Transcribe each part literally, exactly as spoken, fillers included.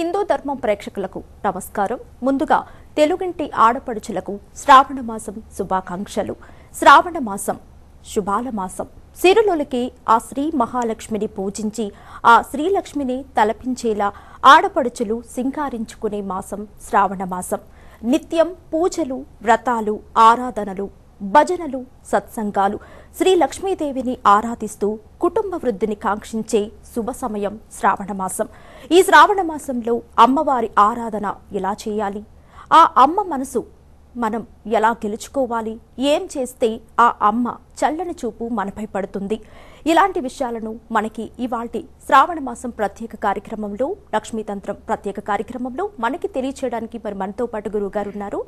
हिंदू धर्म प्रेक्षकुलकु नमस्कारं। मुंदुगा तेलुगिंटी आडपडुचुलकु श्रावण मासं शुभाकांक्षलु। श्रावण मासं शुभाल मासं सिरुलोलकी आ श्री महालक्ष्मिनी पूजिंची आ श्री लक्ष्मिनी तलपिंचेला आडपडुचुलु सिंगारिंचुकुने मासं श्रावण मासं। नित्यं पूजलु व्रतालु आराधनलु भजनलु सत्संगालु श्री लक्ष्मीदेविनी आराधिस्तू कुटुंब वृद्धिनी कांक्षिंचे शुभ समयं श्रावण मासं। ई श्रावण मासंलो अम्मवारी आराधन एला चेयाली, आ अम्म मनसु మనం ఎలా గెలుచుకోవాలి, ఏం చేస్తే ఆ అమ్మ చల్లని చూపు మనపై పడుతుంది, ఇలాంటి విషయాలను మనకి ఇవాల్టి శ్రావణ మాసం ప్రత్యేక కార్యక్రమంలో లక్ష్మీ తంత్రం ప్రత్యేక కార్యక్రమంలో మనకి తెలియజేయడానికి మరి మనతో పాటు గురువు గారు ఉన్నారు।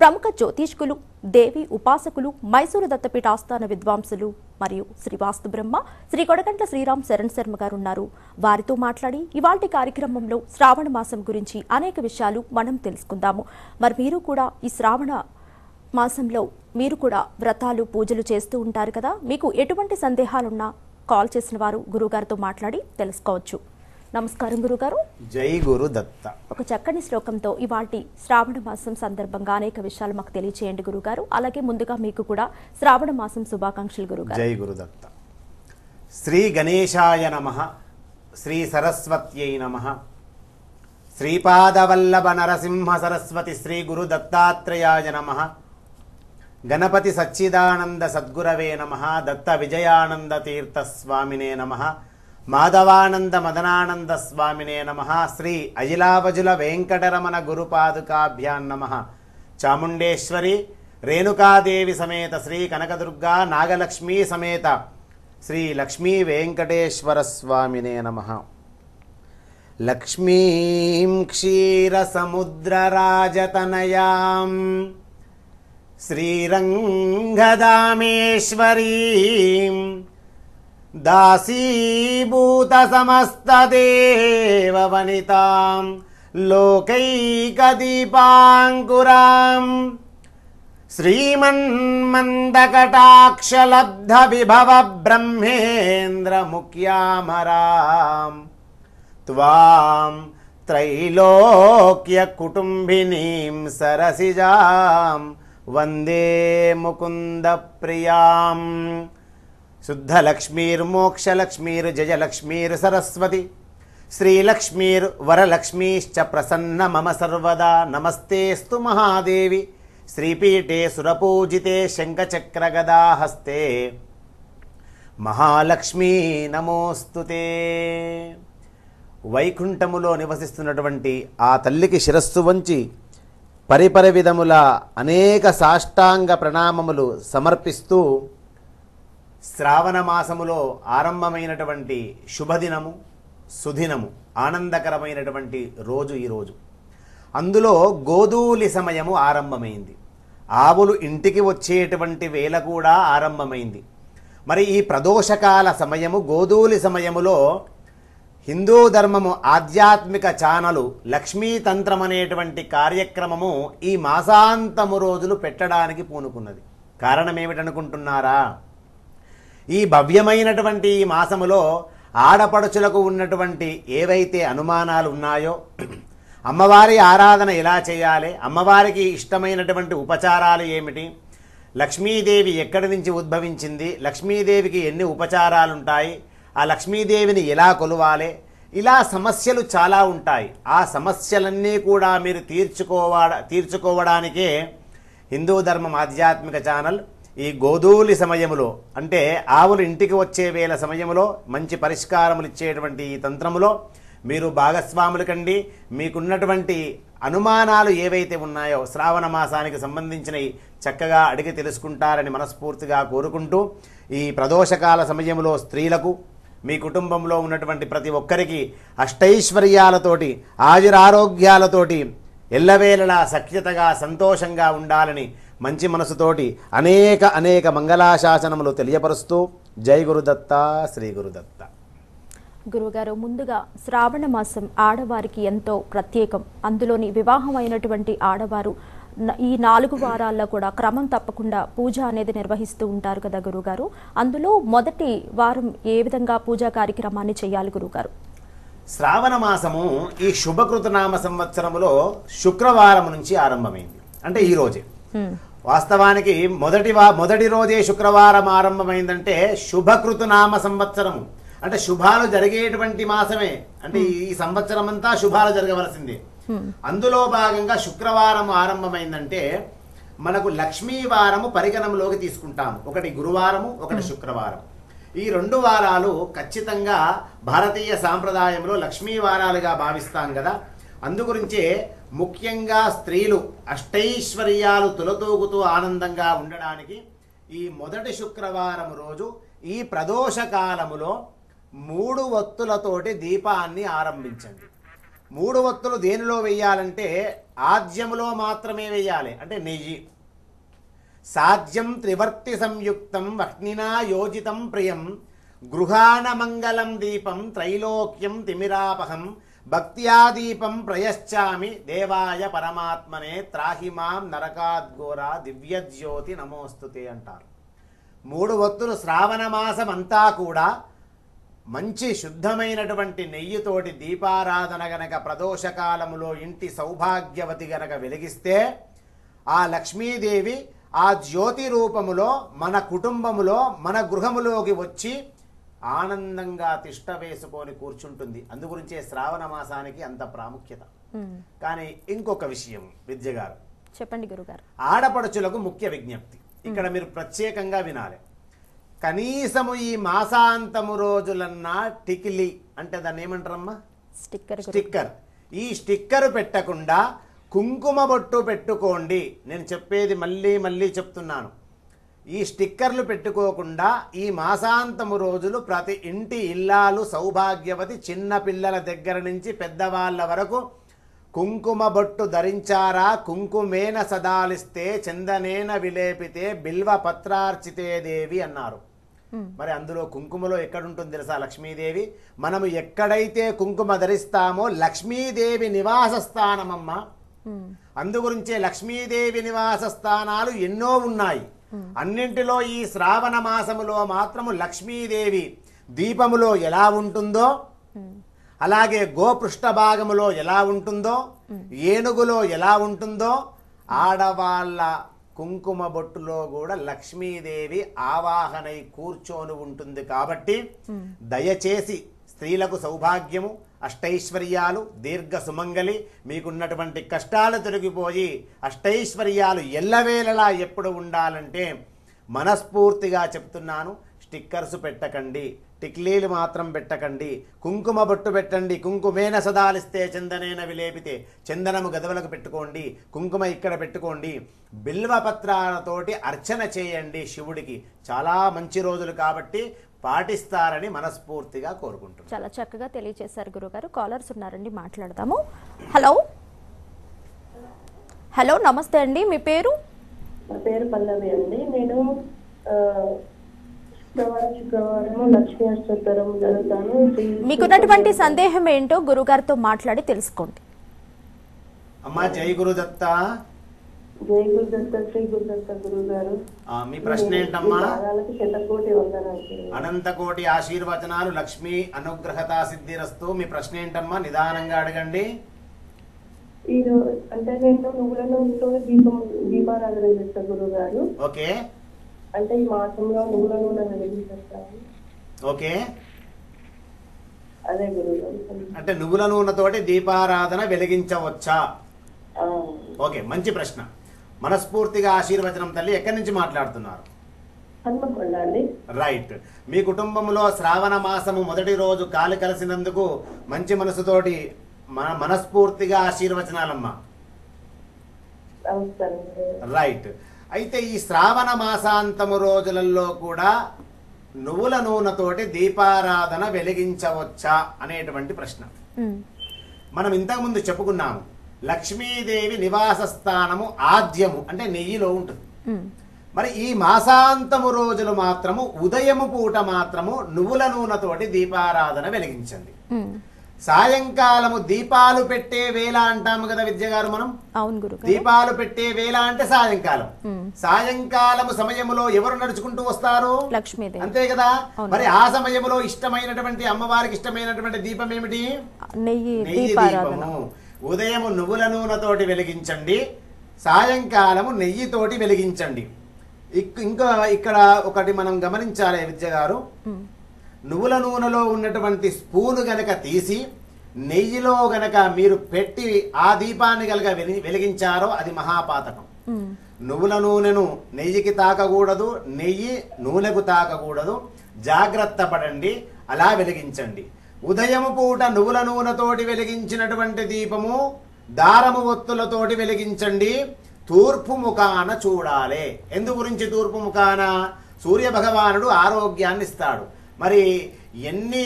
ప్రముఖ జ్యోతిష్కులు, దేవి ఉపాసకులు, మైసూరు దత్తపీఠ ఆస్థాన విద్వాంసులు మరియు శ్రీ వాస్తు బ్రహ్మ శ్రీ కొడకంట్ల శ్రీరామ్ శరణ్ శర్మ గారు ఉన్నారు। వారితో మాట్లాడి ఇవాల్టి కార్యక్రమంలో శ్రావణ మాసం గురించి అనేక విషయాలు మనం తెలుసుకుందాము। మరి మీరు కూడా ఈ శ్రావణ మాసంలో మీరు కూడా వ్రతాలు పూజలు చేస్తూ ఉంటారు కదా, మీకు ఎటువంటి సందేహాలు ఉన్నా కాల్ చేసిన వారు గురుగారితో మాట్లాడి తెలుసుకోవచ్చు। నమస్కారం గురుగారు। జై గురు దత్త। ఒక చక్కని శ్లోకంతో ఇవాల్టి శ్రావణ మాసం సందర్భంగా అనేక విషయాలు మాకు తెలియజేయండి గురుగారు, అలాగే ముందుగా మీకు కూడా శ్రావణ మాసం శుభాకాంక్షలు గురుగారు। జై గురు దత్త। శ్రీ గణేశాయ నమః, శ్రీ సరస్వత్యై నమః, శ్రీపాదవల్లభ నరసింహ సరస్వతి శ్రీ గురు దత్తాత్రేయాయ నమః, గణపతి సచ్చిదానంద సద్గురవే నమః, దత్త విజయానంద తీర్థ స్వామినే నమః, మాధవానంద మదనానంద స్వామినే నమః, శ్రీ అజిలావజుల వెంకటరమణ గురుపాదుకాభ్యాం నమః, చాముండేశ్వరి రేణుకాదేవి సమేత శ్రీ కనకదుర్గా నాగలక్ష్మీ సమేత శ్రీ లక్ష్మీ వెంకటేశ్వర స్వామినే నమః। లక్ష్మీం క్షీరసముద్రరాజతనయాం శ్రీరంగధామేశ్వరీం दासीभूत समस्तदेववनितां लोकैकदीपांकुरां श्रीमन्मन्दकटाक्षलब्धविभव ब्रह्मेन्द्रमुख्यामरां त्वां त्रैलोक्यकुटुम्बिनीं सरसिजां वन्दे मुकुन्दप्रियां। शुद्ध लक्ष्मीर मोक्ष लक्ष्मीर जय लक्ष्मीर सरस्वती श्री लक्ष्मीर वर लक्ष्मीश्च प्रसन्न मम सर्वदा। नमस्तेस्तु महादेवी श्रीपीठे सुरपूजिते शंखचक्र गदा हस्ते महालक्ष्मी नमोस्तुते। వైకుంఠములో నివసిస్తున్నటువంటి ఆ తల్లికి శిరస్సు వంచి పరిపరి విధముల అనేక సాష్టాంగ ప్రణామములు సమర్పిస్తూ శ్రావణ మాసములో ఆరంభమైనటువంటి శుభదినము, సుదినము, ఆనందకరమైనటువంటి రోజు ఈరోజు। అందులో గోధూలి సమయము ఆరంభమైంది, ఆవులు ఇంటికి వచ్చేటువంటి వేళ కూడా ఆరంభమైంది। మరి ఈ ప్రదోషకాల సమయము గోధూలి సమయములో హిందూ ధర్మము ఆధ్యాత్మిక ఛానలు లక్ష్మీతంత్రం అనేటువంటి కార్యక్రమము ఈ మాసాంతము రోజులు పెట్టడానికి పూనుకున్నది। కారణం ఏమిటనుకుంటున్నారా? ఈ భవ్యమైనటువంటి ఈ మాసములో ఆడపడుచులకు ఉన్నటువంటి ఏవైతే అనుమానాలు ఉన్నాయో, అమ్మవారి ఆరాధన ఎలా చేయాలి, అమ్మవారికి ఇష్టమైనటువంటి ఉపచారాలు ఏమిటి, లక్ష్మీదేవి ఎక్కడి నుంచి ఉద్భవించింది, లక్ష్మీదేవికి ఎన్ని ఉపచారాలు ఉంటాయి, ఆ లక్ష్మీదేవిని ఎలా కొలవాలి, ఇలా సమస్యలు చాలా ఉంటాయి। ఆ సమస్యలన్నీ కూడా మీరు తీర్చుకోవాల తీర్చుకోవడానికే హిందూ ధర్మం ఆధ్యాత్మిక ఛానల్ ఈ గోధూలి సమయములో అంటే ఆవులు ఇంటికి వచ్చే వేళ సమయములో మంచి పరిష్కారములు ఇచ్చేటువంటి ఈ తంత్రములో మీరు భాగస్వాములు కండి। మీకున్నటువంటి అనుమానాలు ఏవైతే ఉన్నాయో శ్రావణ మాసానికి సంబంధించినవి చక్కగా అడిగి తెలుసుకుంటారని మనస్ఫూర్తిగా కోరుకుంటూ, ఈ ప్రదోషకాల సమయములో స్త్రీలకు మీ కుటుంబంలో ఉన్నటువంటి ప్రతి ఒక్కరికి అష్టైశ్వర్యాలతోటి ఆయురారోగ్యాలతోటి ఎల్లవేళలా సఖ్యతగా సంతోషంగా ఉండాలని మంచి మనసుతోటి అనేక అనేక మంగళాశాసనములు తెలియపరుస్తూ జై గురుదత్త, శ్రీ గురుదత్త। గురుగారు, ముందుగా శ్రావణ మాసం ఆడవారికి ఎంతో ప్రత్యేకం, అందులోని వివాహమైనటువంటి ఆడవారు ఈ నాలుగు వారాల్లో కూడా క్రమం తప్పకుండా పూజ అనేది నిర్వహిస్తూ ఉంటారు కదా గురుగారు, అందులో మొదటి వారం ఏ విధంగా పూజా కార్యక్రమాన్ని చేయాలి గురుగారు? శ్రావణమాసము ఈ శుభకృతనామ సంవత్సరములో శుక్రవారం నుంచి ఆరంభమైంది అంటే ఈ రోజే వాస్తవానికి మొదటి మొదటి రోజే శుక్రవారం ఆరంభమైందంటే శుభకృతనామ సంవత్సరము అంటే శుభాలు జరిగేటువంటి మాసమే అంటే ఈ సంవత్సరం అంతా శుభాలు జరగవలసిందే అందులో భాగంగా శుక్రవారం ఆరంభమైందంటే మనకు లక్ష్మీవారము పరిగణనలోకి తీసుకుంటాము ఒకటి గురువారము ఒకటి శుక్రవారం ఈ రెండు వారాలు ఖచ్చితంగా భారతీయ సాంప్రదాయంలో లక్ష్మీ వారాలుగా భావిస్తాం కదా అందుగురించే ముఖ్యంగా స్త్రీలు అష్టైశ్వర్యాలు తులతూగుతూ ఆనందంగా ఉండడానికి ఈ మొదటి శుక్రవారం రోజు ఈ ప్రదోష కాలములో మూడు వత్తులతోటి దీపాన్ని ఆరంభించండి మూడు వత్తులు దేనిలో వేయాలంటే ఆజ్యములో మాత్రమే వేయాలి అంటే నెయ్యి సాధ్యం త్రివర్తి సంయుక్తం వహ్నినా యోజితం ప్రియం గృహాన మంగళం దీపం త్రైలోక్యం తిమిరాపహం భక్త్యా దీపం ప్రయశ్చామి దేవాయ పరమాత్మనే త్రాహిమాం నరకాద్ఘోరా దివ్యజ్యోతి నమోస్తుతే అంటారు మూడు వత్తులు శ్రావణ మాసం అంతా కూడా మంచి శుద్ధమైనటువంటి నెయ్యితోటి దీపారాధన గనక ప్రదోషకాలములో ఇంటి సౌభాగ్యవతి గనక వెలిగిస్తే ఆ లక్ష్మీదేవి ఆ జ్యోతి రూపములో మన కుటుంబములో మన గృహములోకి వచ్చి ఆనందంగా తిష్ట వేసుకొని కూర్చుంటుంది అందుగురించే శ్రావణ మాసానికి అంత ప్రాముఖ్యత. కానీ ఇంకొక విషయం విద్య గారు చెప్పండి గురుగారు ఆడపడుచులకు ముఖ్య విజ్ఞప్తి ఇక్కడ మీరు ప్రత్యేకంగా వినాలి కనీసము ఈ మాసాంతము రోజులన్నా టికిలి అంటే దాన్ని ఏమంటారమ్మా స్టిక్కర్ స్టిక్కర్ ఈ స్టిక్కర్ పెట్టకుండా కుంకుమ బొట్టు పెట్టుకోండి నేను చెప్పేది మళ్ళీ మళ్ళీ చెప్తున్నాను ఈ స్టిక్కర్లు పెట్టుకోకుండా ఈ మాసాంతము రోజులు ప్రతి ఇంటి ఇల్లాలు సౌభాగ్యవతి చిన్న పిల్లల దగ్గర నుంచి పెద్దవాళ్ళ వరకు కుంకుమ బొట్టు ధరించారా కుంకుమేన సదాలిస్తే చందనేన విలేపితే బిల్వ పత్రార్చితే దేవి అన్నారు మరి అందులో కుంకుమలో ఎక్కడుంటుంది తెలుసా లక్ష్మీదేవి మనము ఎక్కడైతే కుంకుమ ధరిస్తామో లక్ష్మీదేవి నివాస స్థానమమ్మ అందుగురించే లక్ష్మీదేవి నివాస స్థానాలు ఎన్నో ఉన్నాయి అన్నింటిలో ఈ శ్రావణ మాసములో మాత్రము లక్ష్మీదేవి దీపములో ఎలా ఉంటుందో అలాగే గోపృష్ఠ భాగములో ఎలా ఉంటుందో ఏనుగులో ఎలా ఉంటుందో ఆడవాళ్ళ కుంకుమ బొట్టులో కూడా లక్ష్మీదేవి ఆవాహనై కూర్చొని ఉంటుంది కాబట్టి దయచేసి స్త్రీలకు సౌభాగ్యము అష్టైశ్వర్యాలు దీర్ఘ సుమంగళి మీకున్నటువంటి కష్టాలు తొలగిపోయి అష్టైశ్వర్యాలు ఎల్లవేళలా ఎప్పుడు ఉండాలంటే మనస్ఫూర్తిగా చెప్తున్నాను స్టిక్కర్స్ పెట్టకండి టిక్లీలు మాత్రం పెట్టకండి కుంకుమ బొట్టు పెట్టండి కుంకుమేన సదాలిస్తే చందనేన విలేపితే చందనము గదవలకు పెట్టుకోండి కుంకుమ ఇక్కడ పెట్టుకోండి బిల్వపత్రాలతోటి అర్చన చేయండి శివుడికి చాలా మంచి రోజులు కాబట్టి పాటిస్తారని మనస్ఫూర్తిగా కోరుకుంటున్నాను. చాలా చక్కగా తెలియజేశారు గురుగారు. కాలర్స్ ఉన్నారండి మాట్లాడతాము. హలో హలో నమస్తే అండి మీ పేరు? నా పేరు పల్లవి అండి. నేను శుక్రవారం లక్ష్మీ అష్టోత్తరం చదువుతాను. మీకున్నటువంటి సందేహం ఏంటో గురుగారితో మాట్లాడి తెలుసుకోండి. అమ్మా జై గురుదత్త. జై గురుదత్త శ్రీ గురుదత్త గురుగారు మీ ప్రశ్న ఏంటమ్మా? శతకోటి అనంతకోటి ఆశీర్వచనాలు లక్ష్మీ అనుగ్రహతా సిద్ధిరస్తు. మీ ప్రశ్న ఏంటమ్మా? నిదానంగా అడగండి. అంటే నేను నువ్వుల నూనెతో దీపం దీపారాధన చేస్తా గురుగారు. ఓకే అంటే ఈ మాసంలో నువ్వుల నూనె వెలిగిస్తాను. ఓకే అదే గురుగారు అంటే నువ్వుల నూనెతోటి దీపారాధన వెలిగించవచ్చా? ఓకే మంచి ప్రశ్న. మనస్ఫూర్తిగా ఆశీర్వచనం తల్లి. ఎక్కడి నుంచి మాట్లాడుతున్నారు? రైట్. మీ కుటుంబంలో శ్రావణ మాసము మొదటి రోజు కాలు కలిసినందుకు మంచి మనసుతోటి మనస్ఫూర్తిగా ఆశీర్వచనాలమ్మా. రైట్. అయితే ఈ శ్రావణ మాసాంతము రోజులలో కూడా నువ్వుల నూనెతోటి దీపారాధన వెలిగించవచ్చా అనేటువంటి ప్రశ్న మనం ఇంతకుముందు చెప్పుకున్నాము. లక్ష్మీదేవి నివాస స్థానము ఆద్యము అంటే నెయ్యిలో ఉంటుంది. మరి ఈ మాసాంతము రోజులు మాత్రము ఉదయము పూట మాత్రము నువ్వుల నూనెతోటి దీపారాధన వెలిగించండి. సాయంకాలము దీపాలు పెట్టే వేళ అంటాము కదా విద్యగారు మనం. అవును గురుగారు. దీపాలు పెట్టే వేళ అంటే సాయంకాలం. సాయంకాలము సమయములో ఎవరు నడుచుకుంటూ వస్తారు? లక్ష్మీదేవి. అంతే కదా. మరి ఆ సమయములో ఇష్టమైనటువంటి అమ్మవారికి ఇష్టమైనటువంటి దీపం ఏమిటి? నెయ్యి దీపము. ఉదయము నువ్వుల నూనెతోటి వెలిగించండి, సాయంకాలము నెయ్యితోటి వెలిగించండి. ఇంకా ఇక్కడ ఒకటి మనం గమనించాలి విద్యగారు, నువ్వుల నూనెలో ఉన్నటువంటి స్పూను గనక తీసి నెయ్యిలో గనక మీరు పెట్టి ఆ దీపాన్ని గనక వెలిగించారో అది మహాపాతకం. నువ్వుల నూనెను నెయ్యికి తాకకూడదు, నెయ్యి నూనెకు తాకకూడదు. జాగ్రత్త పడండి, అలా వెలిగించండి. ఉదయము పూట నువ్వుల నూనెతోటి వెలిగించినటువంటి దీపము దారము ఒత్తులతోటి వెలిగించండి. తూర్పు ముఖాన చూడాలి. ఎందు గురించి తూర్పు ముఖాన? సూర్య భగవానుడు ఆరోగ్యాన్ని ఇస్తాడు. మరి ఎన్ని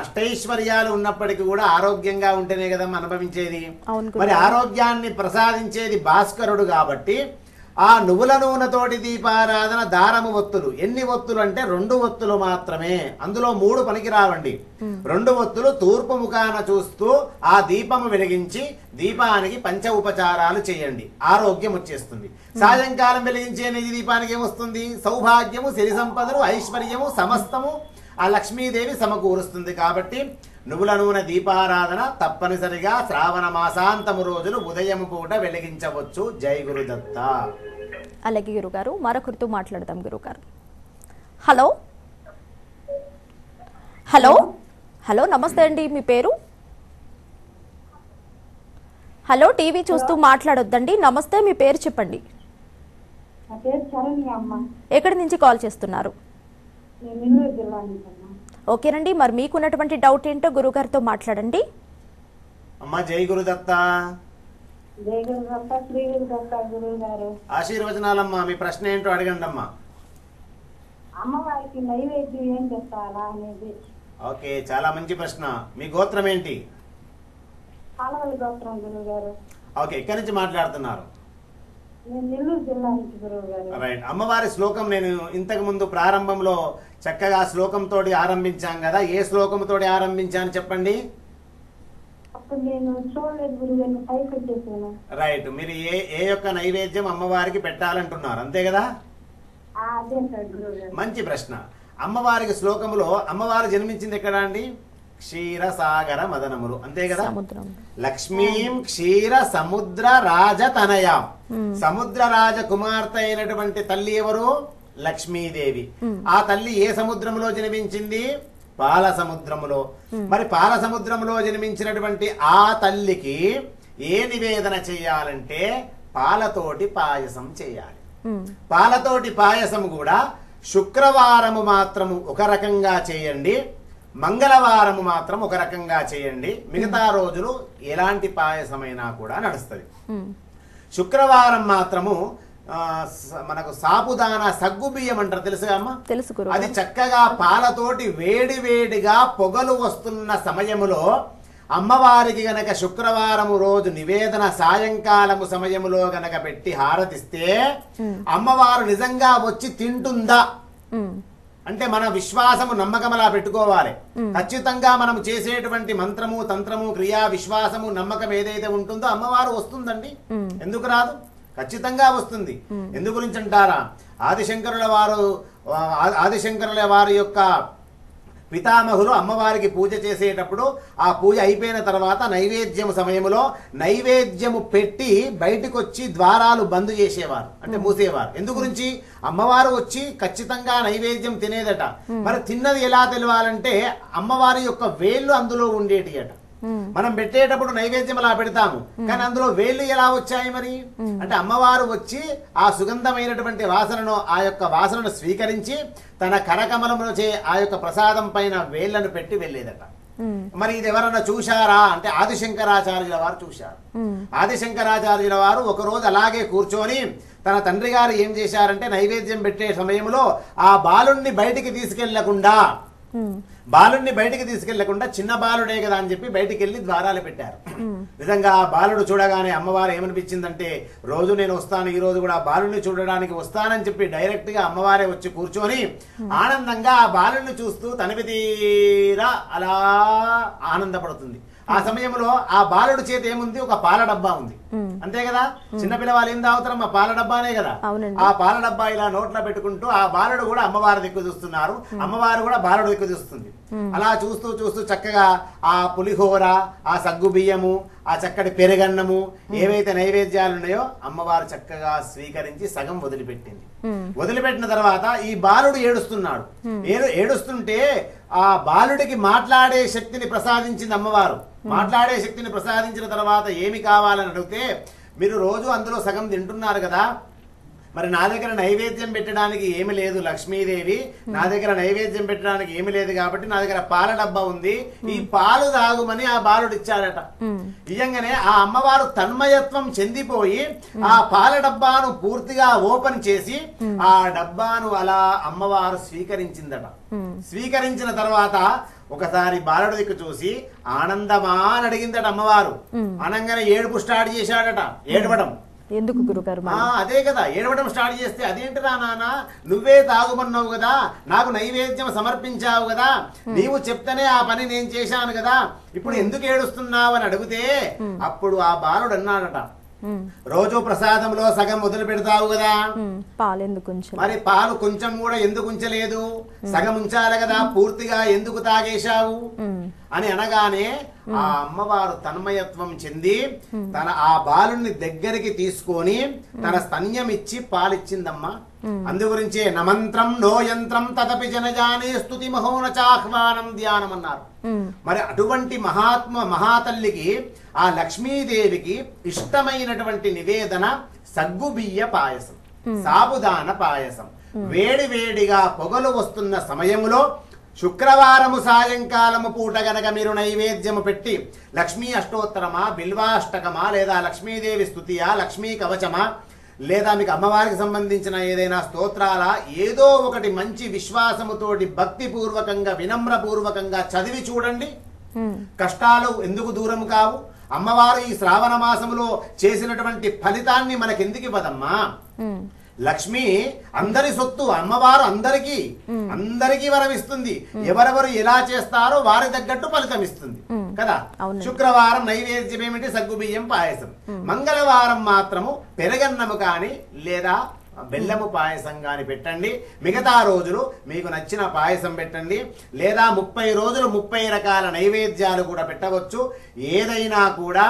అష్టైశ్వర్యాలు ఉన్నప్పటికీ కూడా ఆరోగ్యంగా ఉంటేనే కదా అనుభవించేది. మరి ఆరోగ్యాన్ని ప్రసాదించేది భాస్కరుడు కాబట్టి ఆ నువ్వుల నూనెతోటి దీపారాధన, దారము ఒత్తులు. ఎన్ని ఒత్తులు అంటే రెండు ఒత్తులు మాత్రమే, అందులో మూడు పనికి రావండి. రెండు ఒత్తులు తూర్పు ముఖాన చూస్తూ ఆ దీపము వెలిగించి దీపానికి పంచ ఉపచారాలు చేయండి, ఆరోగ్యం వచ్చేస్తుంది. సాయంకాలం వెలిగించే నెయ్యి దీపానికి ఏమొస్తుంది? సౌభాగ్యము, సిరి సంపదలు, ఐశ్వర్యము, సమస్తము ఆ లక్ష్మీదేవి సమకూరుస్తుంది. కాబట్టి నువ్వుల నూనె దీపారాధన తప్పనిసరిగా శ్రావణ మాసాంతము రోజులు ఉదయం పూట వెలిగించవచ్చు. జై గురుదత్త. అలాగే గురుగారు మరొకరితో మాట్లాడతాం. గురుగారు హలో. హలో హలో నమస్తే అండి, మీ పేరు? హలో, టీవీ చూస్తూ మాట్లాడొద్దండి. నమస్తే, మీ పేరు చెప్పండి. ఎక్కడి నుంచి కాల్ చేస్తున్నారు? ఓకేనండి, మరి మీకున్నటువంటి డౌట్ ఏంటో గురుగారితో మాట్లాడండి. అమ్మా జై గురుదత్త. జై గురుదత్త, శ్రీ గురుదత్త గురుగారు ఆశీర్వచనాలమ్మా. మీ ప్రశ్న ఏంటో అడగండి అమ్మా. అమ్మవారికి నైవేద్యం ఏం చేస్తారా అనేది. ఓకే, చాలా మంచి ప్రశ్న. మీ గోత్రం ఏంటి? కాలవల గోత్రం గురుగారు. ఓకే, ఎక్కడి నుంచి మాట్లాడుతున్నారు? రైట్, అమ్మవారి శ్లోకం నేను ఇంతకు ముందు ప్రారంభంలో చక్కగా శ్లోకంతో ఆరంభించాం కదా, ఏ శ్లోకంతో ఆరంభించాను చెప్పండి? రైట్, మీరు ఏ ఏ యొక్క నైవేద్యం అమ్మవారికి పెట్టాలంటున్నారు అంతే కదా? మంచి ప్రశ్న. అమ్మవారికి శ్లోకములో అమ్మవారు జన్మించింది ఎక్కడ అండి? క్షీర సాగర మదనములు అంతే కదా. లక్ష్మీం క్షీర సముద్ర రాజ తనయాం, సముద్ర రాజ కుమార్తె అయినటువంటి తల్లి ఎవరు? లక్ష్మీదేవి. ఆ తల్లి ఏ సముద్రంలో జన్మించింది? పాల సముద్రములో. మరి పాల సముద్రంలో జన్మించినటువంటి ఆ తల్లికి ఏ నివేదన చేయాలంటే పాలతోటి పాయసం చేయాలి. పాలతోటి పాయసం కూడా శుక్రవారము మాత్రము ఒక రకంగా చేయండి, మంగళవారము మాత్రం ఒక రకంగా చేయండి, మిగతా రోజులు ఎలాంటి పాయసమైనా కూడా నడుస్తుంది. శుక్రవారం మాత్రము మనకు సాబుదాన సగ్గుబియ్యం అంటారు, తెలుసుగా అమ్మా? తెలుసు. అది చక్కగా పాలతోటి వేడి వేడిగా పొగలు వస్తున్న సమయములో అమ్మవారికి గనక శుక్రవారము రోజు నివేదన సాయంకాలము సమయములో గనక పెట్టి హారతిస్తే అమ్మవారు నిజంగా వచ్చి తింటుందా అంటే మన విశ్వాసము నమ్మకమలా పెట్టుకోవాలి. ఖచ్చితంగా మనం చేసేటువంటి మంత్రము, తంత్రము, క్రియా, విశ్వాసము, నమ్మకం ఏదైతే ఉంటుందో అమ్మవారు వస్తుందండి. ఎందుకు రాదు? ఖచ్చితంగా వస్తుంది. ఎందు గురించి అంటారా? ఆదిశంకరుల వారు ఆదిశంకరుల వారి యొక్క పితామహులు అమ్మవారికి పూజ చేసేటప్పుడు ఆ పూజ అయిపోయిన తర్వాత నైవేద్యము సమయంలో నైవేద్యము పెట్టి బయటకు వచ్చి ద్వారాలు బంద్ చేసేవారు, అంటే మూసేవారు. ఎందు గురించి? అమ్మవారు వచ్చి ఖచ్చితంగా నైవేద్యం తినేదట. మరి తిన్నది ఎలా తెలియాలంటే అమ్మవారి యొక్క వేళ్ళు అందులో ఉండేటి అట. మనం పెట్టేటప్పుడు నైవేద్యం అలా పెడతాము కానీ అందులో వేళ్ళు ఎలా వచ్చాయి మరి అంటే అమ్మవారు వచ్చి ఆ సుగంధమైనటువంటి వాసనను, ఆ యొక్క వాసనను స్వీకరించి తన కరకమలమును చే ఆ యొక్క ప్రసాదం పైన వేళ్లను పెట్టి వెళ్ళేదట. మరి ఇది ఎవరన్నా చూశారా అంటే ఆదిశంకరాచార్యుల వారు చూశారు. ఆదిశంకరాచార్యుల వారు ఒకరోజు అలాగే కూర్చొని తన తండ్రి గారు ఏం చేశారంటే నైవేద్యం పెట్టే సమయంలో ఆ బాలుణ్ణి బయటికి తీసుకెళ్లకుండా బాలుడిని బయటికి తీసుకెళ్లకుండా చిన్న బాలుడే కదా అని చెప్పి బయటికి వెళ్లి ద్వారాలు పెట్టారు. నిజంగా ఆ బాలుడు చూడగానే అమ్మవారు ఏమనిపించిందంటే, రోజు నేను వస్తాను, ఈ రోజు కూడా బాలుడిని చూడడానికి వస్తానని చెప్పి డైరెక్ట్ గా అమ్మవారే వచ్చి కూర్చొని ఆనందంగా ఆ బాలుడిని చూస్తూ తనవితీరా అలా ఆనందపడుతుంది. ఆ సమయంలో ఆ బాలుడి చేతి ఏముంది, ఒక పాల డబ్బా ఉంది, అంతే కదా. చిన్నపిల్లవాళ్ళు ఏం తాగుతారమ్మా, పాల డబ్బానే కదా. ఆ పాల డబ్బా ఇలా నోట్లో పెట్టుకుంటూ ఆ బాలుడు కూడా అమ్మవారి దిక్కు చూస్తున్నారు, అమ్మవారు కూడా బాలుడు దిక్కు చూస్తుంది. అలా చూస్తూ చూస్తూ చక్కగా ఆ పులిహోర, ఆ సగ్గు బియ్యము, ఆ చక్కటి పెరుగన్నము, ఏవైతే నైవేద్యాలు ఉన్నాయో అమ్మవారు చక్కగా స్వీకరించి సగం వదిలిపెట్టింది. వదిలిపెట్టిన తర్వాత ఈ బాలుడు ఏడుస్తున్నాడు. ఏడుస్తుంటే ఆ బాలుడికి మాట్లాడే శక్తిని ప్రసాదించింది అమ్మవారు. మాట్లాడే శక్తిని ప్రసాదించిన తర్వాత ఏమి కావాలని అడిగితే, మీరు రోజు అందులో సగం తింటున్నారు కదా, మరి నా దగ్గర నైవేద్యం పెట్టడానికి ఏమి లేదు లక్ష్మీదేవి, నా దగ్గర నైవేద్యం పెట్టడానికి ఏమి లేదు కాబట్టి నా దగ్గర పాల డబ్బా ఉంది, ఈ పాలు తాగుమని ఆ బాలుడు ఇచ్చాడట. నిజంగానే ఆ అమ్మవారు తన్మయత్వం చెందిపోయి ఆ పాల డబ్బాను పూర్తిగా ఓపెన్ చేసి ఆ డబ్బాను అలా అమ్మవారు స్వీకరించిందట. స్వీకరించిన తర్వాత ఒకసారి బాలుడి దిక్కు చూసి ఆనందమా అని అడిగిందట అమ్మవారు. అనగానే ఏడుపు స్టార్ట్ చేశాడట. ఏడవడం ఎందుకు గురుగారు, అదే కదా, ఏడవడం స్టార్ట్ చేస్తే, అదేంటిరా నాన్న నువ్వే తాగుమన్నావు కదా, నాకు నైవేద్యం సమర్పించావు కదా, నీవు చెప్తేనే ఆ పని నేను చేశాను కదా, ఇప్పుడు ఎందుకు ఏడుస్తున్నావు అని అడిగితే అప్పుడు ఆ బాలుడు అన్నాడట, రోజు ప్రసాదంలో సగం మొదలు పెడతావు కదా, పాలు ఎందుకు, మరి పాలు కొంచెం కూడా ఎందుకు ఉంచలేదు, సగం ఉంచాలి కదా, పూర్తిగా ఎందుకు తాగేశావు అని అనగానే ఆ అమ్మవారు తన్మయత్వం చెంది తన ఆ బాలుని దగ్గరికి తీసుకొని తన స్తన్యం ఇచ్చి పాలిచ్చిందమ్మా. అందు గురించే నమంత్రం నో యంత్రం తదపి జనజానే స్తుతి మహోనచాహ్వానం ధ్యానం అన్నారు. మరి అటువంటి మహాత్మ మహాతల్లికి ఆ లక్ష్మీదేవికి ఇష్టమైనటువంటి నివేదన సగ్గుబియ్య పాయసం, సాబుదాన పాయసం. వేడి వేడిగా పొగలు వస్తున్న సమయంలో శుక్రవారము సాయంకాలము పూట గనక మీరు నైవేద్యము పెట్టి లక్ష్మీ అష్టోత్తరమా, బిల్వాష్టకమా, లేదా లక్ష్మీదేవి స్తుతియా, లక్ష్మీ కవచమా, లేదా మీకు అమ్మవారికి సంబంధించిన ఏదైనా స్తోత్రాల, ఏదో ఒకటి మంచి విశ్వాసముతోటి భక్తిపూర్వకంగా వినమ్రపూర్వకంగా చదివి చూడండి. కష్టాలు ఎందుకు దూరం కావు. అమ్మవారు ఈ శ్రావణ మాసములో చేసినటువంటి ఫలితాన్ని మనకెందుకు ఇవ్వదమ్మా. లక్ష్మి అందరి సొత్తు, అమ్మవారు అందరికీ అందరికీ వరమిస్తుంది. ఎవరెవరు ఎలా చేస్తారో వారి తగ్గట్టు ఫలితం ఇస్తుంది కదా. శుక్రవారం నైవేద్యం ఏమిటి, సగ్గుబియ్యం పాయసం. మంగళవారం మాత్రము పెరగన్నము కానీ లేదా బెల్లము పాయసం కానీ పెట్టండి. మిగతా రోజులు మీకు నచ్చిన పాయసం పెట్టండి. లేదా ముప్పై రోజులు ముప్పై రకాల నైవేద్యాలు కూడా పెట్టవచ్చు. ఏదైనా కూడా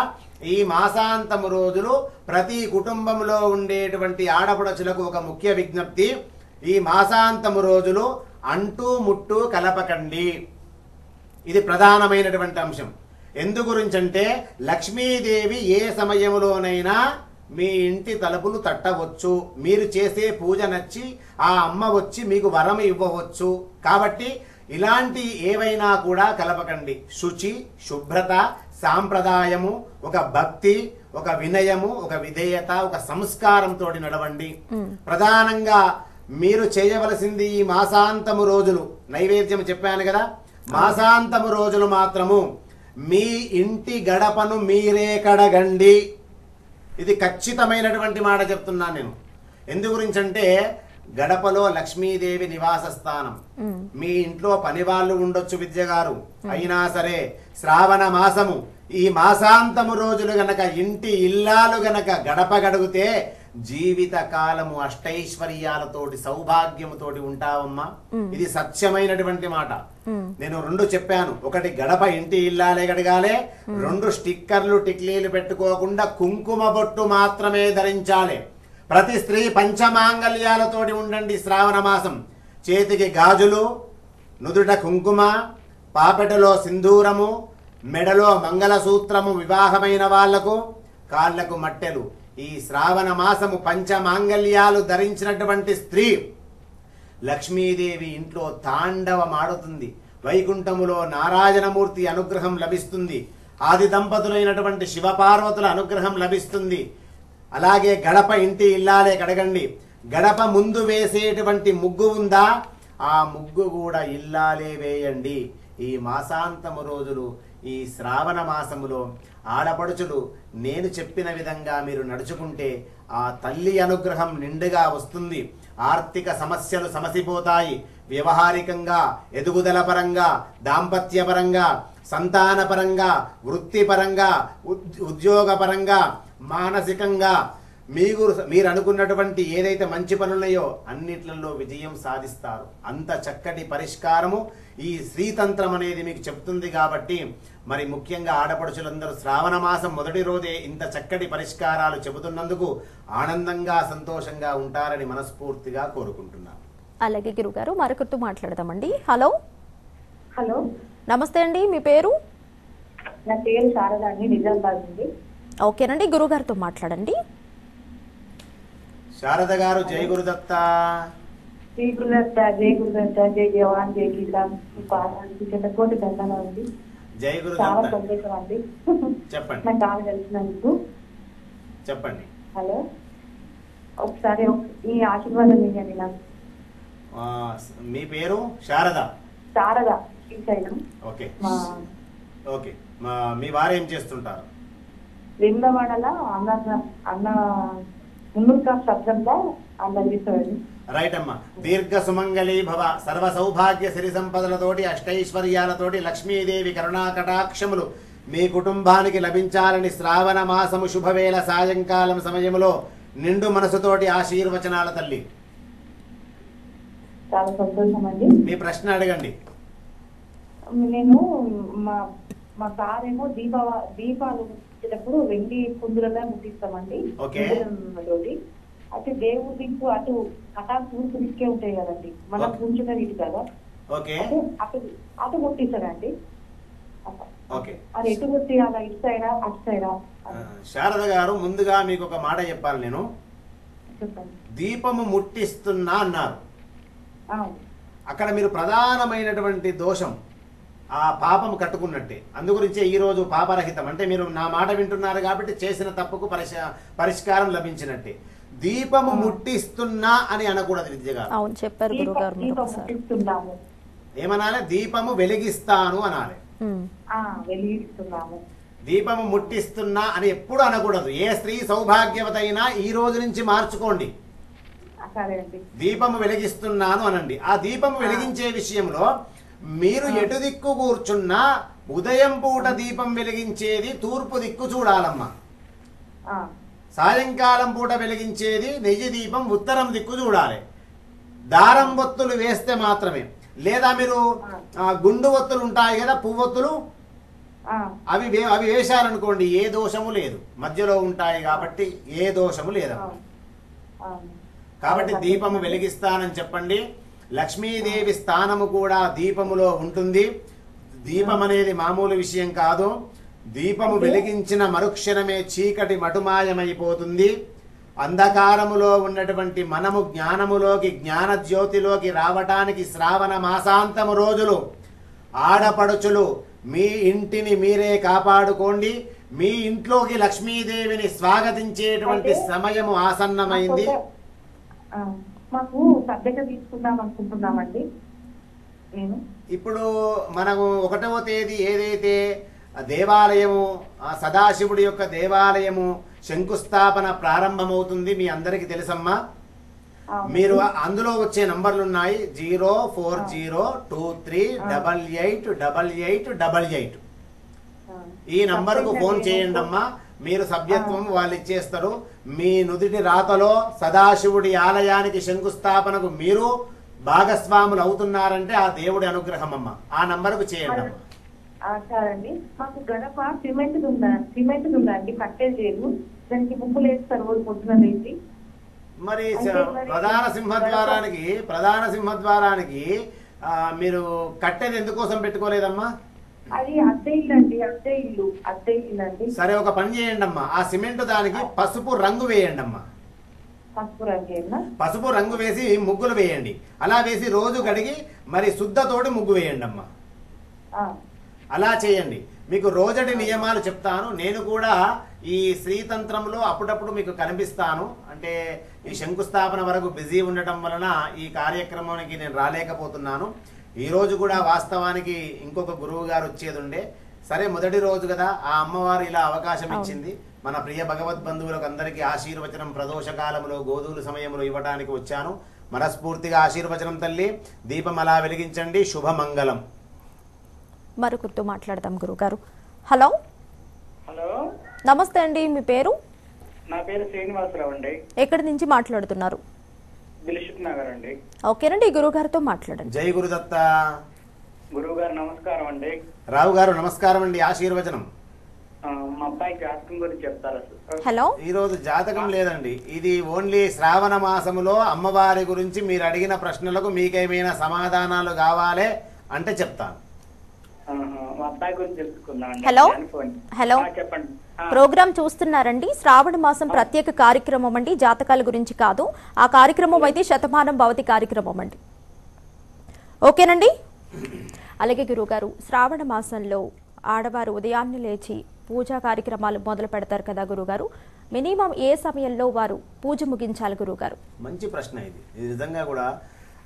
ఈ మాసాంతము రోజులు ప్రతి కుటుంబంలో ఉండేటువంటి ఆడపడుచులకు ఒక ముఖ్య విజ్ఞప్తి, ఈ మాసాంతము రోజులు అంటూ ముట్టు కలపకండి. ఇది ప్రధానమైనటువంటి అంశం. ఎందు గురించంటే లక్ష్మీదేవి ఏ సమయంలోనైనా మీ ఇంటి తలుపులు తట్టవచ్చు, మీరు చేసే పూజ నచ్చి ఆ అమ్మ వచ్చి మీకు వరం ఇవ్వవచ్చు. కాబట్టి ఇలాంటి ఏవైనా కూడా కలపకండి. శుచి, శుభ్రత, సాంప్రదాయము, ఒక భక్తి, ఒక వినయము, ఒక విధేయత, ఒక సంస్కారంతో నడవండి. ప్రధానంగా మీరు చేయవలసింది ఈ మాసాంతము రోజులు నైవేద్యం చెప్పాను కదా, మాసాంతము రోజులు మాత్రము మీ ఇంటి గడపను మీరే కడగండి. ఇది ఖచ్చితమైనటువంటి మాట చెప్తున్నాను నేను. ఎందు గురించంటే గడపలో లక్ష్మీదేవి నివాస స్థానం. మీ ఇంట్లో పని వాళ్ళు ఉండొచ్చు విద్య గారు, అయినా సరే శ్రావణ మాసము ఈ మాసాంతము రోజులు గనక ఇంటి ఇల్లాలు గనక గడప గడిగితే జీవిత కాలము అష్టైశ్వర్యాలతోటి సౌభాగ్యముతోటి ఉంటావమ్మా. ఇది సత్యమైనటువంటి మాట. నేను రెండు చెప్పాను, ఒకటి గడప ఇంటి ఇల్లాలే గడగాలి, రెండు స్టిక్కర్లు టిక్లీలు పెట్టుకోకుండా కుంకుమ బొట్టు మాత్రమే ధరించాలి. ప్రతి స్త్రీ పంచమాంగళ్యాలతోటి ఉండండి శ్రావణ మాసం. చేతికి గాజులు, నుదుట కుంకుమ, పాపెటలో సింధూరము, మెడలో మంగళసూత్రము వివాహమైన వాళ్లకు, కాళ్లకు మట్టెలు. ఈ శ్రావణ మాసము పంచమాంగళ్యాలు ధరించినటువంటి స్త్రీ లక్ష్మీదేవి ఇంట్లో తాండవమాడుతుంది. వైకుంఠములో నారాయణమూర్తి అనుగ్రహం లభిస్తుంది. ఆది దంపతులైనటువంటి శివపార్వతుల అనుగ్రహం లభిస్తుంది. అలాగే గడప ఇంటి ఇల్లాలే కడగండి. గడప ముందు వేసేటువంటి ముగ్గు ఉందా, ఆ ముగ్గు కూడా ఇల్లాలే వేయండి. ఈ మాసాంతము రోజులు ఈ శ్రావణ మాసములో ఆడపడుచులు నేను చెప్పిన విధంగా మీరు నడుచుకుంటే ఆ తల్లి అనుగ్రహం నిండుగా వస్తుంది. ఆర్థిక సమస్యలు సమసిపోతాయి. వ్యవహారికంగా, ఎదుగుదల పరంగా, దాంపత్య పరంగా, సంతాన పరంగా, వృత్తి పరంగా, ఉద్యోగ పరంగా, మానసికంగా మీరు మీరు అనుకున్నటువంటి ఏదైతే మంచి పనులయో అన్నిట్లలో విజయం సాధిస్తారు. అంత చక్కటి పరిష్కారము ఈ శ్రీతంత్రం అనేది మీకు చెప్తుంది. కాబట్టి మరి ముఖ్యంగా ఆడపడుచులందరూ శ్రావణ మాసం మొదటి రోజే ఇంత చక్కటి పరిష్కారాలు చెబుతున్నందుకు ఆనందంగా సంతోషంగా ఉంటారని మనస్ఫూర్తిగా కోరుకుంటున్నాను. అలాగే గురుగారు మరొకరితో మాట్లాడదామండి. హలో హలో నమస్తే అండి, మీ పేరు? నా పేరు శారద అండి, నిజామాబాద్ నుండి. ఓకేనండి, గురుగారితో మాట్లాడండి. శారద గారు జై గురుదత్త. జై గురుదత్త, జై గురుదత్త, జై జవాన్ జై కిసాన్. కోటి దండాలండి. జై గురుదత్త. చాలా సంతోషం అండి. చెప్పండి. నాకు కాల్ చేసినందుకు చెప్పండి. హలో ఒకసారి ఈ ఆశీర్వాదం ఇవ్వండి నాకు. మీ పేరు శారద? శారద. Okay okay. మీ వారు ఏం చేస్తుంటారు? రెండవాడలో అన్న అన్న రైట్ అమ్మా. దీర్ఘ సుమంగళీ భవ, సర్వ సౌభాగ్య సిరి సంపదలతోటి అష్టైశ్వర్యాలతోటి లక్ష్మీదేవి కరుణా కటాక్షములు మీ కుటుంబానికి లభించాలని శ్రావణ మాసము శుభవేళ సాయంకాలం సమయంలో నిండు మనసుతోటి ఆశీర్వచనాల తల్లి. చాలా సంతోషం అండి. మీ ప్రశ్న అడగండి. నేను మా మా సార్ ఏమో దీపా దీపాలు వచ్చేటప్పుడు వెండి కుందులలో ముట్టిస్తామండి. అయితే దేవుడి దిక్కు అటు కటాకు తురికే ఉంటాయి కదండి, మనం పూజుగా నీటి కదా, అటు అటు ముట్టిస్తాడండి. అది ఎటు ముట్టియాలా, ఇటు సైడా అటు సైడా? శారద గారు ముందుగా మీకు ఒక మాట చెప్పాలి నేను. దీపము ముట్టిస్తున్నా అన్నారు, అక్కడ మీరు ప్రధానమైనటువంటి దోషం ఆ పాపం కట్టుకున్నట్టే. అందుగురించే ఈరోజు పాపరహితం అంటే మీరు నా మాట వింటున్నారు కాబట్టి చేసిన తప్పుకు పరిష పరిష్కారం లభించినట్టే. దీపము ముట్టిస్తున్నా అని అనకూడదు విద్య గారు. ఏమనాలి? దీపము వెలిగిస్తాను అనాలి. దీపము ముట్టిస్తున్నా అని ఎప్పుడు అనకూడదు. ఏ స్త్రీ సౌభాగ్యవతైనా ఈ రోజు నుంచి మార్చుకోండి. దీపము వెలిగిస్తున్నాను అనండి. ఆ దీపము వెలిగించే విషయంలో మీరు ఎటు దిక్కు కూర్చున్నా ఉదయం పూట దీపం వెలిగించేది తూర్పు దిక్కు చూడాలమ్మా. సాయంకాలం పూట వెలిగించేది నెయ్యి దీపం ఉత్తరం దిక్కు చూడాలి. దారం ఒత్తులు వేస్తే మాత్రమే, లేదా మీరు గుండు ఒత్తులు ఉంటాయి కదా, పువ్వొత్తులు, అవి అవి వేశారనుకోండి ఏ దోషము లేదు. మధ్యలో ఉంటాయి కాబట్టి ఏ దోషము లేదమ్మా. కాబట్టి దీపము వెలిగిస్తానని చెప్పండి. లక్ష్మీదేవి స్థానము కూడా దీపములో ఉంటుంది. దీపం అనేది మామూలు విషయం కాదు. దీపము వెలిగించిన మరుక్షణమే చీకటి మటుమాయమైపోతుంది. అంధకారములో ఉన్నటువంటి మనము జ్ఞానములోకి, జ్ఞాన జ్యోతిలోకి రావటానికి శ్రావణ మాసాంతము రోజులు ఆడపడుచులు మీ ఇంటిని మీరే కాపాడుకోండి. మీ ఇంట్లోకి లక్ష్మీదేవిని స్వాగతించేటువంటి సమయము ఆసన్నమైంది. మాకు సర్దక తీసుకుందాం అనుకుంటున్నామండి. నేను ఇప్పుడు మనము ఒకటవ తేదీ ఏదైతే దేవాలయము సదాశివుడి యొక్క దేవాలయము శంకుస్థాపన ప్రారంభమవుతుంది. మీ అందరికీ తెలుసమ్మా. మీరు అందులో వచ్చే నంబర్లు ఉన్నాయి zero four zero two three double eight double eight double eight. ఈ నంబర్కు ఫోన్ చేయండి అమ్మా. మీరు సభ్యత్వం వాళ్ళు ఇచ్చేస్తారు. మీ నుదుటి రాతలో సదాశివుడి ఆలయానికి శంకుస్థాపనకు మీరు భాగస్వాములు అవుతున్నారంటే ఆ దేవుడి అనుగ్రహం అమ్మ. ఆ నంబర్కు చేయండి అమ్మ. సరేండి. మాకు గడప సిమెంట్ ఉందా? సిమెంట్ ఉందా అండి? కట్టేది లేదు. దానికి ముగ్గులు వేస్తారు రోజు పొద్దునండి. మరి ప్రధాన సింహద్వారానికి ప్రధాన సింహద్వారానికి మీరు కట్టేది ఎందుకోసం పెట్టుకోలేదమ్మా? అది అద్దె ఇల్లు అండి. అద్దె ఇల్లు అద్దె ఇల్లు అండి. సరే, ఒక పని చేయండి అమ్మా. ఆ సిమెంట్ దానికి పసుపు రంగు వేయండి అమ్మా. పసుపు రంగు పసుపు రంగు వేసి ముగ్గులు వేయండి. అలా వేసి రోజు కడిగి మరి శుద్ధతోటి ముగ్గు వేయండి అమ్మా. అలా చేయండి. మీకు రోజటి నియమాలు చెప్తాను. నేను కూడా ఈ శ్రీతంత్రంలో అప్పుడప్పుడు మీకు కనిపిస్తాను. అంటే ఈ శంకుస్థాపన వరకు బిజీ ఉండటం వలన ఈ కార్యక్రమానికి నేను రాలేకపోతున్నాను. वास्तवा की इंकोक गुरुगारे सर मोदी रोज कदा आ अम्मवार इला अवकाश मन प्रिय भगवत् बंधुंदर की आशीर्वचन प्रदोषकाल गोधूल समय में इवाना वचा मनस्फूर्ति आशीर्वचन तल्ली दीपम अला वेलिगिंचंडी शुभ मंगलम మరొకరితో మాట్లాడదాం గురుగారు. హలో హలో నమస్తే అండి. మీ పేరు? నా పేరు శ్రీనివాసరావు అండి. ఎక్కడ నుంచి మాట్లాడుతున్నారు? బిలిషిప్ నగర్ అండి. ఓకేనండి, గురుగారితో మాట్లాడండి. జై గురుదత్త. గురుగారు నమస్కారం అండి. రావు గారు నమస్కారం అండి. ఆశీర్వచనం. మా అబ్బాయి జాతకం గురించి చెప్తారా సార్? హలో, ఈ రోజు జాతకం లేదండి. ఇది ఓన్లీ శ్రావణ మాసములో అమ్మవారి గురించి మీరు అడిగిన ప్రశ్నలకు మీకేమైనా సమాధానాలు కావాలే అంటే చెప్తాను. హలో హలో ప్రోగ్రామ్ చూస్తున్నారండి. శ్రావణ మాసం ప్రత్యేక కార్యక్రమం అండి, జాతకాల గురించి కాదు. ఆ కార్యక్రమం అయితే శతమానం భవతి కార్యక్రమం అండి. ఓకేనండి. అలాగే గురుగారు, శ్రావణ మాసంలో ఆడవారు ఉదయాన్నే లేచి పూజా కార్యక్రమాలు మొదలు పెడతారు కదా గురుగారు, మినిమం ఏ సమయంలో వారు పూజ ముగించాలి గురుగారు? మంచి ప్రశ్న ఇది. ఈ విధంగా కూడా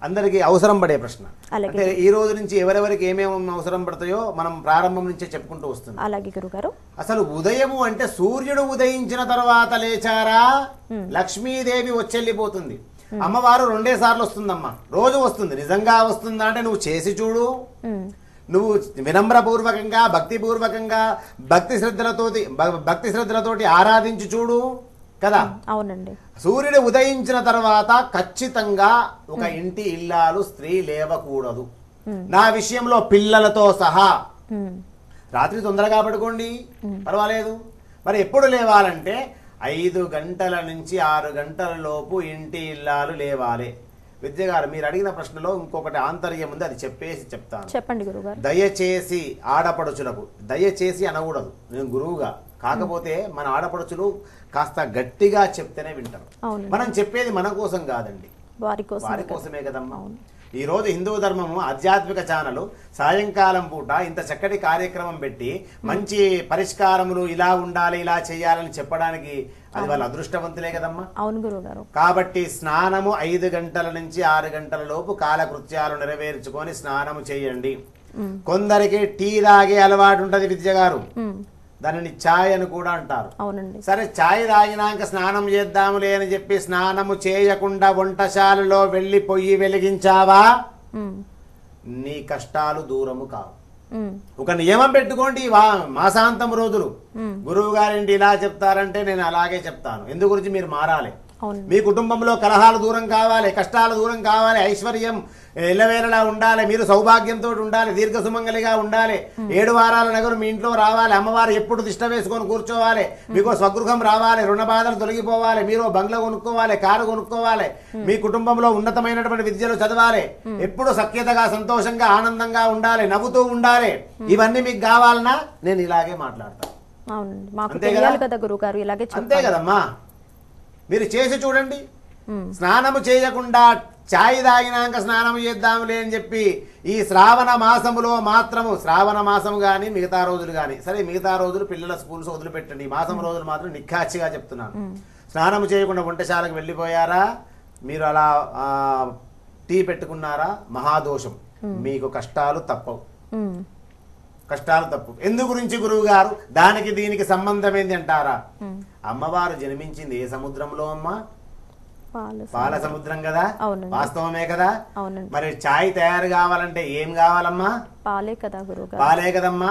అందరికీ అవసరం పడే ప్రశ్న. అంటే ఈ రోజు నుంచి ఎవరెవరికి ఏమేమి అవసరం పడతాయో మనం ప్రారంభం నుంచే చెప్పుకుంటూ వస్తున్నాం. అలాగే గురుగారు, అసలు ఉదయము అంటే సూర్యుడు ఉదయించిన తర్వాత లేచారా లక్ష్మీదేవి వచ్చెళ్ళిపోతుంది. అమ్మవారు రెండే సార్లు వస్తుందమ్మా, రోజు వస్తుంది. నిజంగా వస్తుందా అంటే నువ్వు చేసి చూడు. నువ్వు వినమ్రపూర్వకంగా భక్తిపూర్వకంగా భక్తి శ్రద్ధలతో భక్తి శ్రద్ధలతోటి ఆరాధించి చూడు కదా. అవునండి. సూర్యుడు ఉదయించిన తర్వాత ఖచ్చితంగా ఒక ఇంటి ఇల్లాలు స్త్రీ లేవకూడదు. నా విషయంలో పిల్లలతో సహా. రాత్రి తొందరగా పడుకోండి పర్వాలేదు. మరి ఎప్పుడు లేవాలంటే ఐదు గంటల నుంచి ఆరు గంటల లోపు ఇంటి ఇల్లాలు లేవాలి. విద్య గారు, మీరు అడిగిన ప్రశ్నలో ఇంకొకటి ఆంతర్యం ఉంది, అది చెప్పేసి చెప్తాను. చెప్పండి గురుగారు. దయచేసి ఆడపడుచులకు, దయచేసి అనకూడదు నేను గురువుగా, కాకపోతే మన ఆడపడుచులు కాస్త గట్టిగా చెప్తేనే వింటారు. మనం చెప్పేది మన కోసం కాదండి, వారి కోసమే కదమ్మా. ఈ రోజు హిందూ ధర్మము ఆధ్యాత్మిక ఛానలు సాయంకాలం పూట ఇంత చక్కటి కార్యక్రమం పెట్టి మంచి పరిష్కారములు ఇలా ఉండాలి ఇలా చేయాలని చెప్పడానికి అది వాళ్ళ అదృష్టవంతులే కదమ్మా. అవును గురుగారు. కాబట్టి స్నానము ఐదు గంటల నుంచి ఆరు గంటల లోపు కాలకృత్యాలు నెరవేర్చుకొని స్నానము చేయండి. కొందరికి టీ తాగే అలవాటు ఉంటది విద్య గారు, దానిని ఛాయ్ అని కూడా అంటారు. అవునండి. సరే, ఛాయ్ తాగినాక స్నానం చేద్దాములే అని చెప్పి స్నానము చేయకుండా వంటశాలలో వెళ్ళి పొయ్యి వెలిగించావా నీ కష్టాలు దూరము కావు. ఒక నియమం పెట్టుకోండి. మాసాంతం రోజులు గురువు గారేంటి ఇలా చెప్తారంటే నేను అలాగే చెప్తాను. ఎందు గురించి మీరు మారాలి. మీ కుటుంబంలో కలహాలు దూరం కావాలి, కష్టాలు దూరం కావాలి, ఐశ్వర్యం ఎల్లవేళలా ఉండాలి, మీరు సౌభాగ్యంతో ఉండాలి, దీర్ఘ సుమంగలిగా ఉండాలి. ఏడు వారాల నగరు మీ ఇంట్లో రావాలి, అమ్మవారు ఎప్పుడు దిష్ట వేసుకొని కూర్చోవాలి, మీకు స్వగృహం రావాలి, రుణ బాధలు తొలగిపోవాలి, మీరు బంగ్లా కొనుక్కోవాలి, కారు కొనుక్కోవాలి, మీ కుటుంబంలో ఉన్నతమైనటువంటి విద్యలు చదవాలి, ఎప్పుడు సఖ్యతగా సంతోషంగా ఆనందంగా ఉండాలి, నవ్వుతూ ఉండాలి. ఇవన్నీ మీకు కావాలన్నా నేను ఇలాగే మాట్లాడతాను. అంతే కదమ్మా. మీరు చేసి చూడండి. స్నానము చేయకుండా ఛాయ్ తాగినాక స్నానం చేద్దాములే అని చెప్పి ఈ శ్రావణ మాసములో మాత్రము, శ్రావణ మాసం కానీ మిగతా రోజులు కానీ సరే, మిగతా రోజులు పిల్లల స్కూల్స్ వదిలిపెట్టండి, ఈ మాసం రోజులు మాత్రం నిఖాచ్చిగా చెప్తున్నాను. స్నానం చేయకుండా వంటశాలకు వెళ్ళిపోయారా, మీరు అలా టీ పెట్టుకున్నారా, మహాదోషం, మీకు కష్టాలు తప్పవు. కష్టాలు తప్పు. ఎందు గురించి గురువు గారు? దానికి దీనికి సంబంధం ఏంది అంటారా? అమ్మవారు జన్మించింది ఏ సముద్రంలో అమ్మా? పాల సముద్రం కదా, వాస్తవమే కదా. మరి ఛాయ్ తయారు కావాలంటే ఏం కావాలమ్మా? పాలే కదా గురువు, పాలే కదమ్మా.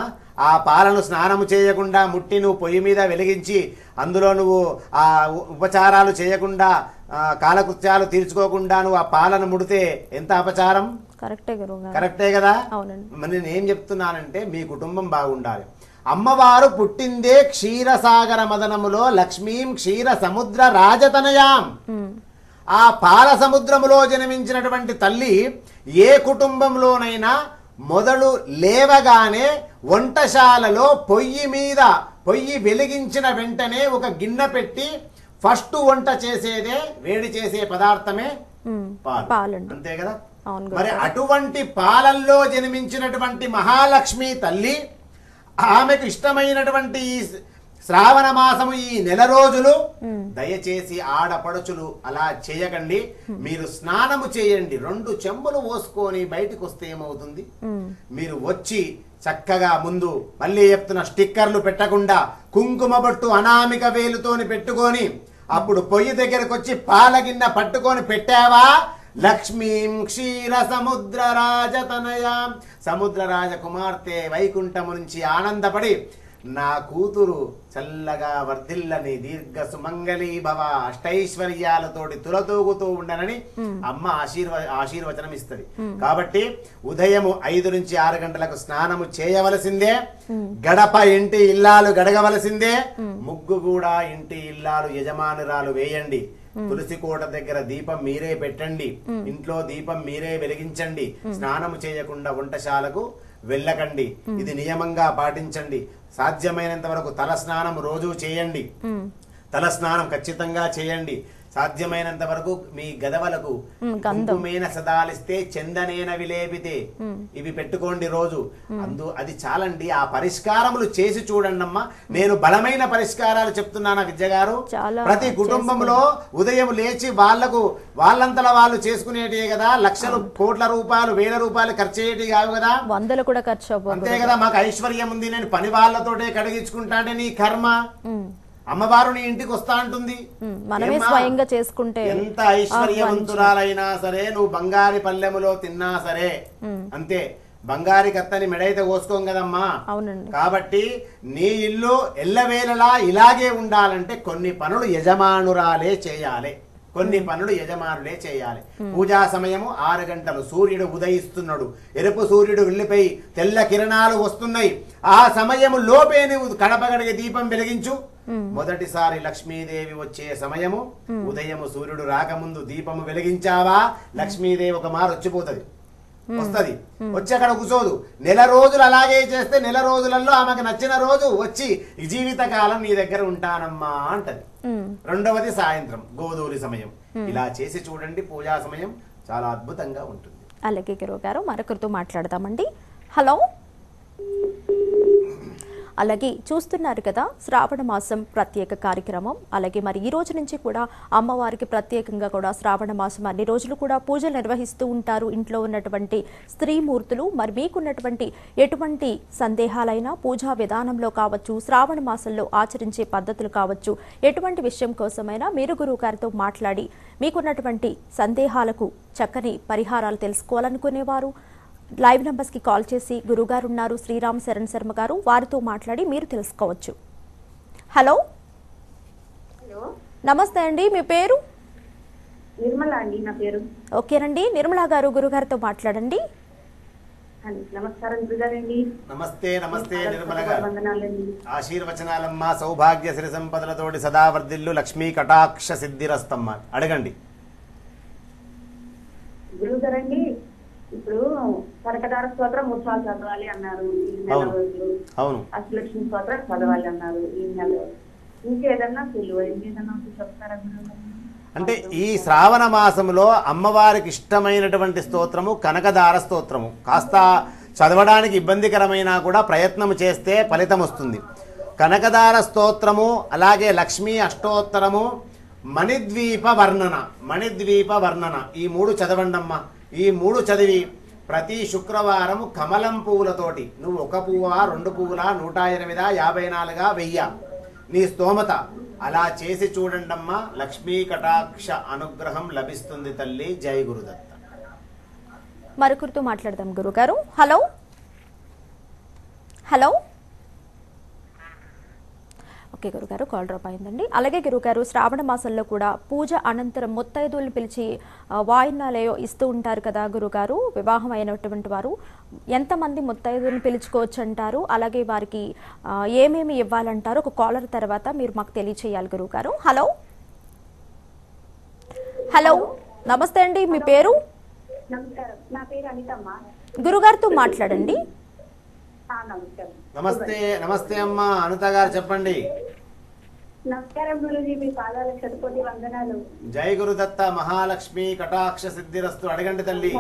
ఆ పాలను స్నానము చేయకుండా ముట్టి నువ్వు పొయ్యి మీద వెలిగించి అందులో నువ్వు ఆ ఉపచారాలు చేయకుండా కాలకృత్యాలు తీర్చుకోకుండా నువ్వు ఆ పాలను ముడితే ఎంత అపచారం. కరెక్టే కదా. మరి నేనేం చెప్తున్నానంటే మీ కుటుంబం బాగుండాలి. అమ్మవారు పుట్టిందే క్షీరసాగర మదనములో లక్ష్మీం క్షీర సముద్ర రాజతనయాం. ఆ పాల సముద్రములో జన్మించినటువంటి తల్లి ఏ కుటుంబంలోనైనా మొదలు లేవగానే వంటశాలలో పొయ్యి మీద, పొయ్యి వెలిగించిన వెంటనే ఒక గిన్నె పెట్టి ఫస్ట్ వంట చేసేదే, వేడి చేసే పదార్థమే పాలు. అంతే కదా. మరి అటువంటి పాలల్లో జన్మించినటువంటి మహాలక్ష్మి తల్లి ఆమెకు ఇష్టమైనటువంటి శ్రావణ మాసము ఈ నెల రోజులు దయచేసి ఆడపడుచులు అలా చేయకండి. మీరు స్నానము చేయండి, రెండు చెంబులు పోసుకొని బయటికి వస్తే ఏమవుతుంది? మీరు వచ్చి చక్కగా ముందు మళ్ళీ చెప్తున్న స్టిక్కర్లు పెట్టకుండా కుంకుమ బొట్టు అనామిక వేలుతోని పెట్టుకొని అప్పుడు పొయ్యి దగ్గరకు వచ్చి పాలగిన్న పట్టుకొని పెట్టావా లక్ష్మీం క్షీర సముద్ర రాజతనయాం సముద్ర రాజ కుమార్తె వైకుంఠము నుంచి ఆనందపడి నా కూతురు చల్లగా వర్ధిల్లని దీర్ఘ సుమంగళీ భవ అష్టైశ్వర్యాలతోటి తులతూగుతూ ఉండనని అమ్మ ఆశీర్వ ఆశీర్వచనం ఇస్తుంది. కాబట్టి ఉదయము ఐదు నుంచి ఆరు గంటలకు స్నానము చేయవలసిందే. గడప ఇంటి ఇల్లాలు గడగవలసిందే. ముగ్గు కూడా ఇంటి ఇల్లాలు యజమానురాలు వేయండి. తులసి కోట దగ్గర దీపం మీరే పెట్టండి. ఇంట్లో దీపం మీరే వెలిగించండి. స్నానము చేయకుండా వంటశాలకు వెళ్ళకండి. ఇది నియమంగా పాటించండి. సాధ్యమైనంత వరకు తల స్నానం రోజు చేయండి. తల స్నానం ఖచ్చితంగా చేయండి. సాధ్యమైనంత వరకు మీ గదవలకు కుంకుమేన సదాలిస్తే చందనేన విలేపితే ఇవి పెట్టుకోండి రోజు. అందు అది చాలండి. ఆ పరిష్కారములు చేసి చూడండి అమ్మా. నేను బలమైన పరిష్కారాలు చెప్తున్నాను విద్య గారు. ప్రతి కుటుంబంలో ఉదయం లేచి వాళ్లకు వాళ్ళంతలా వాళ్ళు చేసుకునేటే కదా. లక్షలు కోట్ల రూపాయలు వేల రూపాయలు ఖర్చు అయ్యేటి కావు కదా, వందలు కూడా ఖర్చు అంతే కదా. మాకు ఐశ్వర్యం ఉంది, నేను పని వాళ్ళతోటే కడిగించుకుంటానే నీ కర్మ. అమ్మవారు నీ ఇంటికి వస్తా అంటుంది. మనమే స్వయంగా చేసుకుంటే ఎంత ఐశ్వర్యవంతురాలైనా సరే, నువ్వు బంగారి పల్లెములో తిన్నా సరే అంతే. బంగారి కత్తని మెడైతే కోసుకోం కదమ్మా. కాబట్టి నీ ఇల్లు ఎల్లవేళలా ఇలాగే ఉండాలంటే కొన్ని పనులు యజమానురాలే చేయాలి, కొన్ని పనులు యజమానులే చేయాలి. పూజా సమయము ఆరు గంటలు సూర్యుడు ఉదయిస్తున్నాడు, ఎరుపు సూర్యుడు వెళ్ళిపోయి తెల్ల కిరణాలు వస్తున్నాయి. ఆ సమయము లోపే నువ్వు కడపగడిగే దీపం వెలిగించు. మొదటిసారి లక్ష్మీదేవి వచ్చే సమయము ఉదయము సూర్యుడు రాకముందు దీపము వెలిగించావా లక్ష్మీదేవి ఒక మారు వచ్చిపోతుంది, వస్తుంది. వచ్చి అక్కడ కూర్చోదు. నెల రోజులు అలాగే చేస్తే నెల రోజులలో ఆమెకు నచ్చిన రోజు వచ్చి జీవితకాలం నీ దగ్గర ఉంటానమ్మా అంటది. రెండవది సాయంత్రం గోధూలి సమయం. ఇలా చేసి చూడండి. పూజా సమయం చాలా అద్భుతంగా ఉంటుంది. అలాగే గురువు గారు మరొకరితో మాట్లాడతామండి. హలో. అలాగే చూస్తున్నారు కదా శ్రావణ మాసం ప్రత్యేక కార్యక్రమం. అలాగే మరి ఈ రోజు నుంచి కూడా అమ్మవారికి ప్రత్యేకంగా కూడా శ్రావణ మాసం అన్ని రోజులు కూడా పూజలు నిర్వహిస్తూ ఉంటారు ఇంట్లో ఉన్నటువంటి స్త్రీమూర్తులు. మరి మీకున్నటువంటి ఎటువంటి సందేహాలైనా పూజా విధానంలో కావచ్చు, శ్రావణ మాసంలో ఆచరించే పద్ధతులు కావచ్చు, ఎటువంటి విషయం కోసమైనా మీరు గురువు గారితో మాట్లాడి మీకున్నటువంటి సందేహాలకు చక్కని పరిహారాలు తెలుసుకోవాలనుకునేవారు లైవ్ నంబర్స్కి కాల్ చేసి గురుగారు ఉన్నారు శ్రీరామ శరణ్ శర్మ గారు, వారితో మాట్లాడి మీరు తెలుసుకోవచ్చు. హలో. హలో నమస్తే అండి. మీ పేరు? నిర్మల అండి నా పేరు. ఓకేనండి నిర్మల గారు, గురుగారితో మాట్లాడండి. నమస్కారం గురుగారండి. నమస్తే. నమస్తే నిర్మల గారు. ఆశీర్వచనాలమ్మ. సౌభాగ్య సిరి సంపదలతోటి సదా వర్ధిల్లు లక్ష్మీ కటాక్ష సిద్ధిరస్తమ్మ. అడగండి గురుగారండి. ఇప్పుడు కనకదార స్తోత్రం మూడు సార్లు చదవాలి అన్నారు ఈ నెల రోజులు. అష్టలక్ష్మి స్తోత్రం చదవాలి అన్నారు ఈ నెల. ఇంకేదన్నా ఏదన్నా చెప్తారా? అంటే ఈ శ్రావణ మాసంలో అమ్మవారికి ఇష్టమైనటువంటి స్తోత్రము కనకదార స్తోత్రము. కాస్త చదవడానికి ఇబ్బందికరమైనా కూడా ప్రయత్నం చేస్తే ఫలితం వస్తుంది. కనకదార స్తోత్రము, అలాగే లక్ష్మీ అష్టోత్తరము, మణిద్వీప వర్ణన మణిద్వీప వర్ణన ఈ మూడు చదవండమ్మా. ఈ మూడు చదివి ప్రతి శుక్రవారం కమలం పువ్వులతోటి నువ్వు ఒక పువ్వా రెండు పువ్వులా నూట ఎనిమిదా యాభై నాలుగా వెయ్య నీ స్తోమత అలా చేసి చూడండమ్మా. లక్ష్మీ కటాక్ష అనుగ్రహం లభిస్తుంది తల్లి. జై గురుదత్త. మరొకరితో మాట్లాడదాం గురుగారు. హలో. హలో ఓకే గురుగారు కాల్ డ్రాప్ అయిందండి. అలాగే గురుగారు శ్రావణ మాసంలో కూడా పూజ అనంతరం ముత్తైదువులను పిలిచి వాయినాలయో ఇస్తూ ఉంటారు కదా గురుగారు. వివాహం అయినటువంటి వారు ఎంతమంది ముత్తైదువులను పిలుచుకోవచ్చు అంటారు? అలాగే వారికి ఏమేమి ఇవ్వాలంటారు? ఒక కాలర్ తర్వాత మీరు మాకు తెలియచేయాలి గురుగారు. హలో. హలో నమస్తే అండి. మీ పేరు? గురుగారితో మాట్లాడండి. నమస్తే. నమస్తే అమ్మా అనుత గారు చెప్పండి. నమస్కారం గురుజీ. మీ పాదాలకు శతకోటి వందనాలు. జై గురుదత్త మహాలక్ష్మి కటాక్ష సిద్ధిరస్తు. అడగండి తల్లి.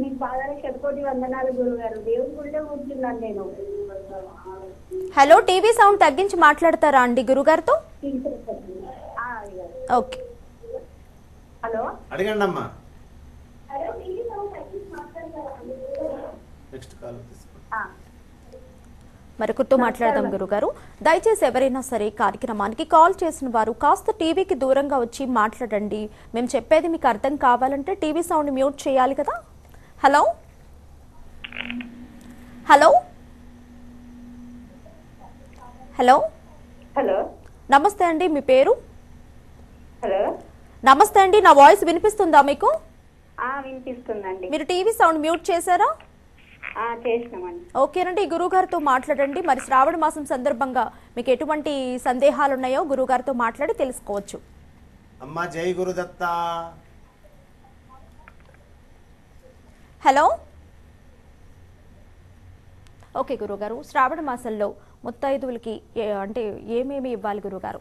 మీ పాదాలకు శతకోటి వందనాలు గురుగారు. దేవుడి గుళ్ళో కూర్చున్నాను నేను. हेलो टीवी साउंड తగ్గించి మాట్లాడతారా అండి గురుగారితో ఓకే హలో అడగండి అమ్మా హలో టీవీ సాउंड తగ్గించి మాట్లాడతారా అండి నెక్స్ట్ కాల్ ఆ మరొకటి మాట్లాడదాం గురుగారు దయచేసి ఎవరైనా సరే కార్యక్రమానికి కాల్ చేసిన వారు కాస్త టీవీకి దూరంగా వచ్చి మాట్లాడండి మేము చెప్పేది మీకు అర్థం కావాలంటే టీవీ సౌండ్ మ్యూట్ చేయాలి కదా హలో హలో హలో హలో నమస్తే అండి మీ పేరు హలో నమస్తే అండి నా వాయిస్ వినిపిస్తుందా మీకు ఆ వినిపిస్తుందండి మీరు టీవీ సౌండ్ మ్యూట్ చేశారా ఆ చేశామండి ఓకేనండి గురుగారితో మాట్లాడండి మరి శ్రావణ మాసం సందర్భంగా మీకు ఎటువంటి సందేహాలు ఉన్నాయో గురుగారితో మాట్లాడి తెలుసుకోవచ్చు అమ్మా జై గురుదత్త హలో ఓకే గురుగారు శ్రావణ మాసంలో ముత్తైదువులకి అంటే ఏమేమి ఇవ్వాలి గురుగారు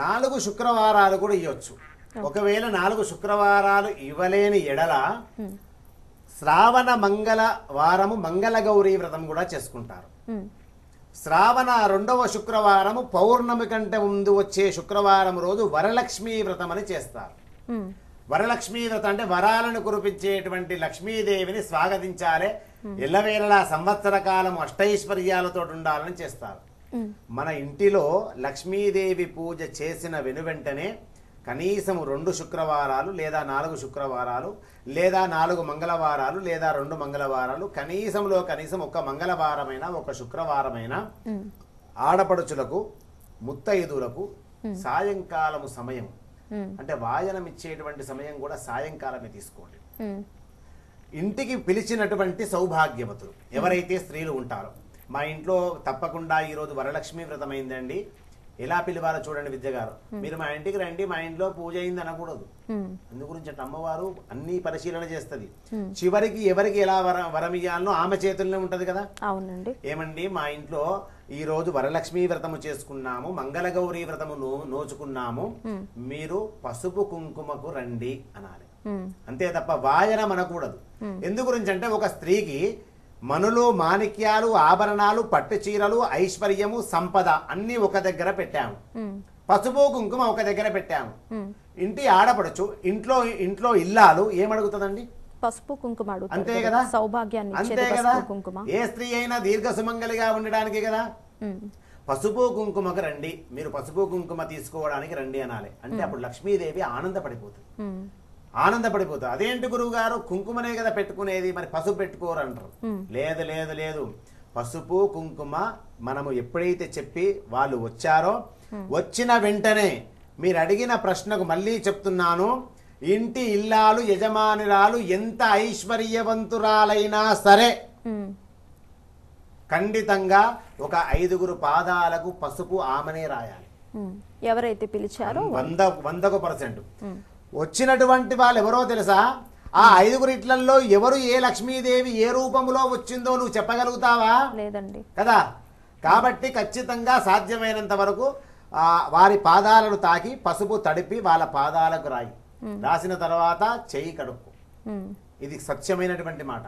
నాలుగు శుక్రవారాలు కూడా ఇవ్వచ్చు ఒకవేళ నాలుగు శుక్రవారాలు ఇవ్వలేని ఎడల శ్రావణ మంగళ వారము మంగళ గౌరీ వ్రతం కూడా చేసుకుంటారు శ్రావణ రెండవ శుక్రవారము పౌర్ణమి కంటే ముందు వచ్చే శుక్రవారం రోజు వరలక్ష్మీ వ్రతం అని చేస్తారు వరలక్ష్మీ వ్రతం అంటే వరాలను కురిపించేటువంటి లక్ష్మీదేవిని స్వాగతించాలి ఎల్లవేళలా సంవత్సర కాలం అష్టైశ్వర్యాలతో ఉండాలని చేస్తారు మన ఇంటిలో లక్ష్మీదేవి పూజ చేసిన వెనువెంటనే కనీసం రెండు శుక్రవారాలు లేదా నాలుగు శుక్రవారాలు లేదా నాలుగు మంగళవారాలు లేదా రెండు మంగళవారాలు కనీసంలో కనీసం ఒక మంగళవారమైన ఒక శుక్రవారమైన ఆడపడుచులకు ముత్తైదులకు సాయంకాలము సమయం అంటే వాయనమిచ్చేటువంటి సమయం కూడా సాయంకాలమే తీసుకోండి ఇంటికి పిలిచినటువంటి సౌభాగ్యవతులు ఎవరైతే స్త్రీలు ఉంటారో మా ఇంట్లో తప్పకుండా ఈరోజు వరలక్ష్మీ వ్రతం అయిందండి ఎలా పిలివారో చూడండి విద్య గారు మీరు మా ఇంటికి రండి మా ఇంట్లో పూజ అయింది అనకూడదు అందు గురించి అమ్మవారు అన్ని పరిశీలన చేస్తుంది చివరికి ఎవరికి ఎలా వరం వరమియాలనో ఆమె చేతుల్లోనే ఉంటది కదా అవునండి ఏమండి మా ఇంట్లో ఈ రోజు వరలక్ష్మీ వ్రతము చేసుకున్నాము మంగళగౌరీ వ్రతము నోచుకున్నాము మీరు పసుపు కుంకుమకు రండి అనాలి అంతే తప్ప వాయనం అనకూడదు ఎందు గురించి అంటే ఒక స్త్రీకి మనలో మాణిక్యాలు ఆభరణాలు పట్టు చీరలు ఐశ్వర్యము సంపద అన్ని ఒక దగ్గర పెట్టాము పసుపు కుంకుమ ఒక దగ్గర పెట్టాము ఇంటి ఆడపడచ్చు ఇంట్లో ఇంట్లో ఇల్లాలు ఏమడుగుతుందండి పసుపు కుంకుమ అంతే కదా సౌభాగ్యాన్ని అంతే కదా ఏ స్త్రీ అయినా దీర్ఘ సుమంగలిగా ఉండడానికి కదా పసుపు కుంకుమకు రండి మీరు పసుపు కుంకుమ తీసుకోవడానికి రండి అనాలి అంటే అప్పుడు లక్ష్మీదేవి ఆనందపడిపోతుంది ఆనందపడిపోతారు అదేంటి గురువు గారు కుంకుమనే కదా పెట్టుకునేది మరి పసుపు పెట్టుకోరు అంటారు లేదు లేదు లేదు పసుపు కుంకుమ మనము ఎప్పుడైతే చెప్పి వాళ్ళు వచ్చారో వచ్చిన వెంటనే మీరు అడిగిన ప్రశ్నకు మళ్ళీ చెప్తున్నాను ఇంటి ఇల్లాలు యజమానురాలు ఎంత ఐశ్వర్యవంతురాలైనా సరే ఖండితంగా ఒక ఐదుగురు పాదాలకు పసుపు ఆమెనే రాయాలి ఎవరైతే పిలిచారో వంద వందకు పర్సెంట్ వచ్చినటువంటి వాళ్ళు ఎవరో తెలుసా ఆ ఐదుగురిట్లలో ఎవరు ఏ లక్ష్మీదేవి ఏ రూపంలో వచ్చిందో నువ్వు చెప్పగలుగుతావా లేదండి కదా కాబట్టి ఖచ్చితంగా సాధ్యమైనంత వరకు ఆ వారి పాదాలను తాకి పసుపు తడిపి వాళ్ళ పాదాలకు రాయి రాసిన తర్వాత చెయ్యి కడుక్కు ఇది సత్యమైనటువంటి మాట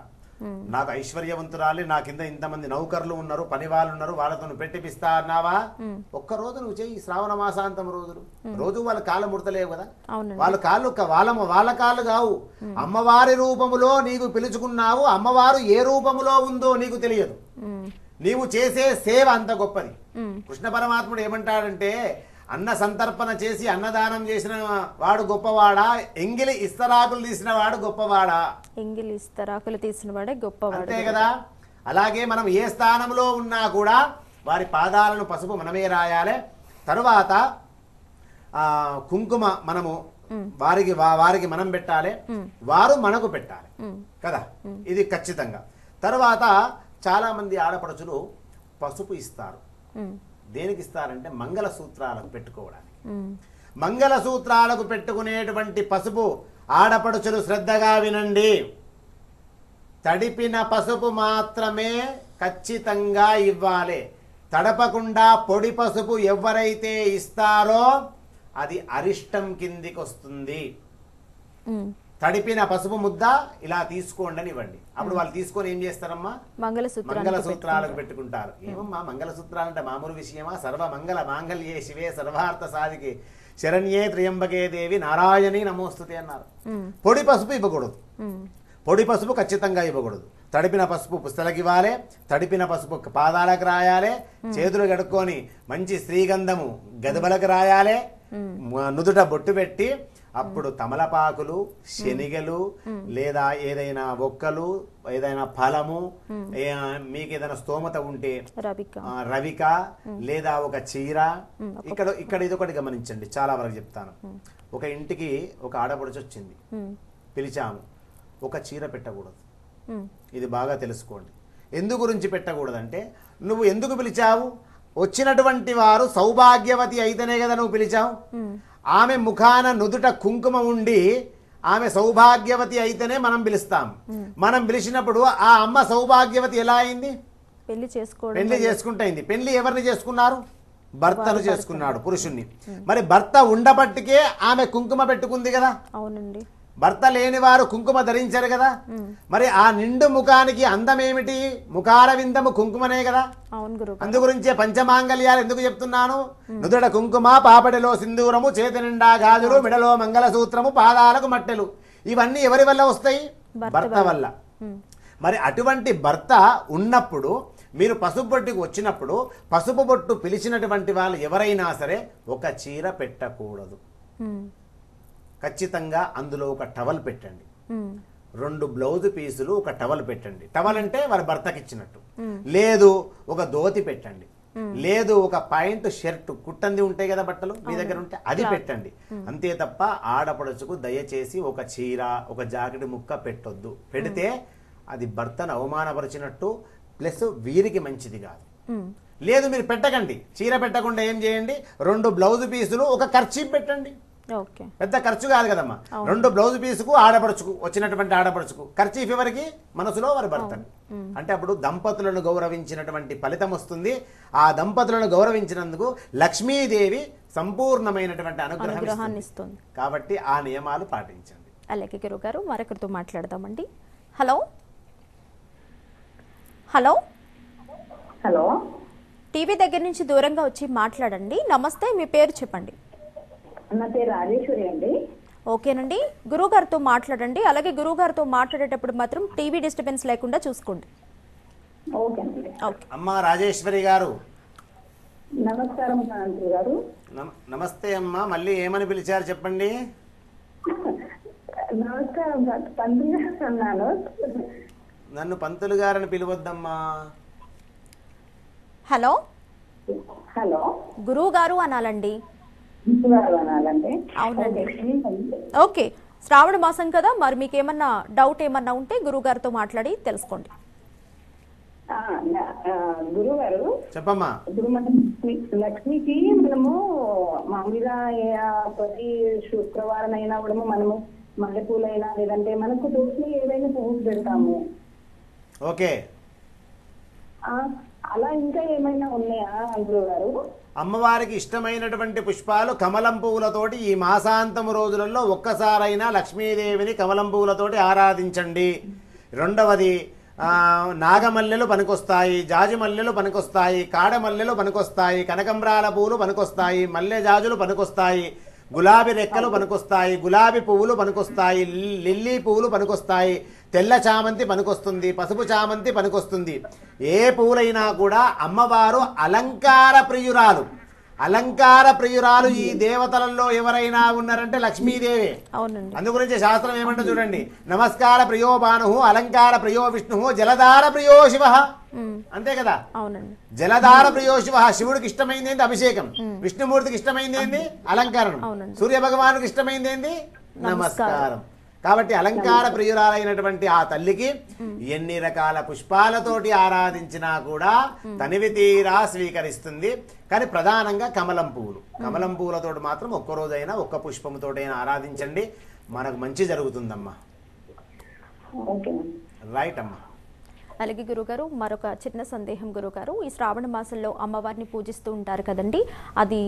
నాకు ఐశ్వర్యవంతురాలి నా కింద ఇంతమంది నౌకర్లు ఉన్నారు పని వాళ్ళు ఉన్నారు వాళ్ళతో నువ్వు పెట్టిపిస్తా అన్నావా ఒక్క రోజు నువ్వు చెయ్యి శ్రావణ మాసాంతం రోజులు రోజు వాళ్ళ కాళ్ళు ముడతలేవు కదా వాళ్ళ కాళ్ళు వాళ్ళ వాళ్ళ కాళ్ళు కావు అమ్మవారి రూపములో నీకు పిలుచుకున్నావు అమ్మవారు ఏ రూపములో ఉందో నీకు తెలియదు నీవు చేసే సేవ అంత గొప్పది కృష్ణ పరమాత్ముడు ఏమంటాడంటే అన్న సంతర్పణ చేసి అన్నదానం చేసిన వాడు గొప్పవాడా ఎంగిలి ఇస్తరాకులు తీసిన వాడు గొప్పవాడా ఎంగిలి ఇస్తరాకులు తీసిన వాడే గొప్పవాడు అంతే కదా అలాగే మనం ఏ స్థానంలో ఉన్నా కూడా వారి పాదాలను పసుపు మనమే రాయాలి తరువాత ఆ కుంకుమ మనము వారికి వారికి మనం పెట్టాలి వారు మనకు పెట్టాలి కదా ఇది ఖచ్చితంగా తర్వాత చాలా మంది ఆడపడుచులు పసుపు ఇస్తారు దేనికి ఇస్తారంటే మంగళసూత్రాలకు పెట్టుకోవడానికి మంగళసూత్రాలకు పెట్టుకునేటువంటి పసుపు ఆడపడుచులు శ్రద్ధగా వినండి తడిపిన పసుపు మాత్రమే ఖచ్చితంగా ఇవ్వాలి తడపకుండా పొడి పసుపు ఎవరైతే ఇస్తారో అది అరిష్టం కిందికి వస్తుంది తడిపిన పసుపు ముద్ద ఇలా తీసుకోండినివ్వండి. అప్పుడు వాళ్ళు తీసుకొని ఏం చేస్తారమ్మా? మంగళసూత్రాలు మంగళసూత్రాలకు పెట్టుకుంటారు. ఏమమ్మా మంగళసూత్రాలు అంటే మామూలు విషయమా? సర్వ మంగళ మాంగళ్యే శివే సర్వార్థ సాధికే శరణ్యే త్రయంబకే దేవి నారాయణి నమోస్తుతే అన్నారు. పొడి పసుపు ఇవ్వకూడదు. పొడి పసుపు ఖచ్చితంగా ఇవ్వకూడదు. తడిపిన పసుపు పుస్తలకి ఇవ్వాలి, తడిపిన పసుపు పాదాలకు రాయాలి, చేతులు కడుక్కొని మంచి శ్రీగంధము గదబలకు రాయాలి, నుదుట బొట్టు పెట్టి అప్పుడు తమలపాకులు శనిగలు లేదా ఏదైనా ఒక్కలు ఏదైనా ఫలము మీకు ఏదైనా స్తోమత ఉంటే రవిక లేదా ఒక చీర. ఇక్కడ ఇక్కడ ఇది ఒకటి గమనించండి, చాలా వరకు చెప్తాను. ఒక ఇంటికి ఒక ఆడపడుచు వచ్చింది, పిలిచాము. ఒక చీర పెట్టకూడదు, ఇది బాగా తెలుసుకోండి. ఎందుకు గురించి పెట్టకూడదంటే నువ్వు ఎందుకు పిలిచావు? వచ్చినటువంటి వారు సౌభాగ్యవతి అయితేనే కదా నువ్వు పిలిచావు. ఆమె ముఖాన నుదుట కుంకుమ ఉండి ఆమె సౌభాగ్యవతి అయితేనే మనం పిలుస్తాం. మనం పిలిచినప్పుడు ఆ అమ్మ సౌభాగ్యవతి ఎలా అయింది? పెళ్లి చేసుకో పెళ్లి చేసుకుంటైంది. పెళ్లి ఎవరిని చేసుకున్నారు? భర్తను చేసుకున్నాడు, పురుషుణ్ణి. మరి భర్త ఉండబట్టికే ఆమె కుంకుమ పెట్టుకుంది కదా. అవునండి. భర్త లేని వారు కుంకుమ ధరించారు కదా. మరి ఆ నిండు ముఖానికి అందం ఏమిటి? ముఖార విందము కుంకుమనే కదా. అందు గురించే పంచమాంగళ్యాలు ఎందుకు చెప్తున్నాను? నుదుట కుంకుమ, పాపడిలో సింధూరము, చేతి నిండా గాజులు, మెడలో మంగళసూత్రము, పాదాలకు మట్టెలు, ఇవన్నీ ఎవరి వల్ల వస్తాయి? భర్త వల్ల. మరి అటువంటి భర్త ఉన్నప్పుడు మీరు పసుపు బొట్టుకు వచ్చినప్పుడు పసుపు బొట్టు పిలిచినటువంటి వాళ్ళు ఎవరైనా సరే ఒక చీర పెట్టకూడదు. ఖచ్చితంగా అందులో ఒక టవల్ పెట్టండి, రెండు బ్లౌజ్ పీసులు ఒక టవల్ పెట్టండి. టవల్ అంటే వారి భర్తకి ఇచ్చినట్టు. లేదు ఒక ధోతి పెట్టండి, లేదు ఒక పాయింట్ షర్ట్ కుట్టంది ఉంటాయి కదా బట్టలు మీ దగ్గర ఉంటే అది పెట్టండి. అంతే తప్ప ఆడపడుచుకు దయచేసి ఒక చీర ఒక జాకెట్ ముక్క పెట్టొద్దు. పెడితే అది భర్తను అవమానపరిచినట్టు, ప్లస్ వీరికి మంచిది కాదు. లేదు మీరు పెట్టకండి, చీర పెట్టకుండా ఏం చేయండి, రెండు బ్లౌజ్ పీసులు ఒక కర్చీఫ్ పెట్టండి. పెద్ద ఖర్చు కాదు కదమ్మా. రెండు బ్లౌజ్ పీసుకు ఆడపడుచుకు వచ్చినటువంటి ఆడపడుచుకు ఖర్చు ఎవరికి? మనసులో వారి భర్తని. అంటే అప్పుడు దంపతులను గౌరవించినటువంటి ఫలితం వస్తుంది. ఆ దంపతులను గౌరవించినందుకు లక్ష్మీదేవి సంపూర్ణమైనటువంటి అనుగ్రహాన్ని ఇస్తుంది. కాబట్టి ఆ నియమాలు పాటించండి. అలాగే గురువు గారు మరొకరితో మాట్లాడదామండి. హలో హలో హలో టీవీ దగ్గర నుంచి దూరంగా వచ్చి మాట్లాడండి. నమస్తే, మీ పేరు చెప్పండి. నా పేరు రాజేశ్వరి అండి. ఓకేనండి, గురువు గారితో మాట్లాడండి. అలాగే గురువు గారితో మాట్లాడేటప్పుడు మాత్రం టీవీ డిస్టర్బెన్స్ లేకుండా చూసుకోండి. ఓకేనండి. ఓకే అమ్మా రాజేశ్వరి గారు, నమస్కారం గారు. నమస్తే అమ్మా, మళ్ళీ ఏమని పిలిచారు చెప్పండి. నమస్కారం, పంతులు గారు అన్నాను. నన్ను పంతులు గారని పిలవద్దమ్మా. హలో హలో గురువు గారు అనాలండి. ఓకే, శ్రావణ మాసం కదా, మరి మీకు ఏమన్నా డౌట్ ఏమన్నా ఉంటే గురువు గారితో మాట్లాడి తెలుసుకోండి. గురుగారు చెప్పమ్మా, లక్ష్మికి మనము మామూలుగా ప్రతి శుక్రవారం అయినా కూడా మనము మల్లెపూలైనా లేదంటే మనకు తోటి ఏదైనా పువ్వులు పెడతాము. ఓకే, అలా ఇంకా ఏమైనా ఉన్నాయా గురుగారు? అమ్మవారికి ఇష్టమైనటువంటి పుష్పాలు కమలం పువ్వులతోటి ఈ మాసాంతము రోజులలో ఒక్కసారైనా లక్ష్మీదేవిని కమలం పువ్వులతోటి ఆరాధించండి. రెండవది నాగమల్లెలు పనికొస్తాయి, జాజి మల్లెలు పనికొస్తాయి, కాడమల్లెలు పనికొస్తాయి, కనకంబరాల పువ్వులు పనికొస్తాయి, మల్లె జాజులు పనికొస్తాయి, గులాబీ రెక్కలు పనికొస్తాయి, గులాబీ పువ్వులు పనికొస్తాయి, లిల్లీ పువ్వులు పనికొస్తాయి, తెల్ల చామంతి పనికొస్తుంది, పసుపు చామంతి పనికొస్తుంది. ఏ పువ్వులైనా కూడా అమ్మవారు అలంకార ప్రియురాలు. అలంకార ప్రియురాలు ఈ దేవతలలో ఎవరైనా ఉన్నారంటే లక్ష్మీదేవి. అందుగురించి శాస్త్రం ఏమంటే చూడండి, నమస్కార ప్రియో భాను, అలంకార ప్రియో విష్ణు, జలధార ప్రియో శివ. అంతే కదా. జలధార ప్రియో శివ. శివుడికి ఇష్టమైంది ఏంది? అభిషేకం. విష్ణుమూర్తికి ఇష్టమైంది ఏంది? అలంకారం. సూర్య భగవానుకి ఇష్టమైంది ఏంది? నమస్కారం. కాబట్టి అలంకార ప్రియురాలైనటువంటి ఆ తల్లికి ఎన్ని రకాల పుష్పాలతోటి ఆరాధించినా కూడా తనివి తీరా స్వీకరిస్తుంది. కానీ ప్రధానంగా కమలం పువ్వులు, కమలం పువ్వులతోటి మాత్రం ఒక్కరోజైనా ఒక్క పుష్పంతోటైనా ఆరాధించండి, మనకు మంచి జరుగుతుందమ్మా. రైట్ అమ్మా. అలాగే గురుగారు మరొక చిన్న సందేహం. గురుగారు, ఈ శ్రావణ మాసంలో అమ్మవారిని పూజిస్తూ ఉంటారు కదండి, అది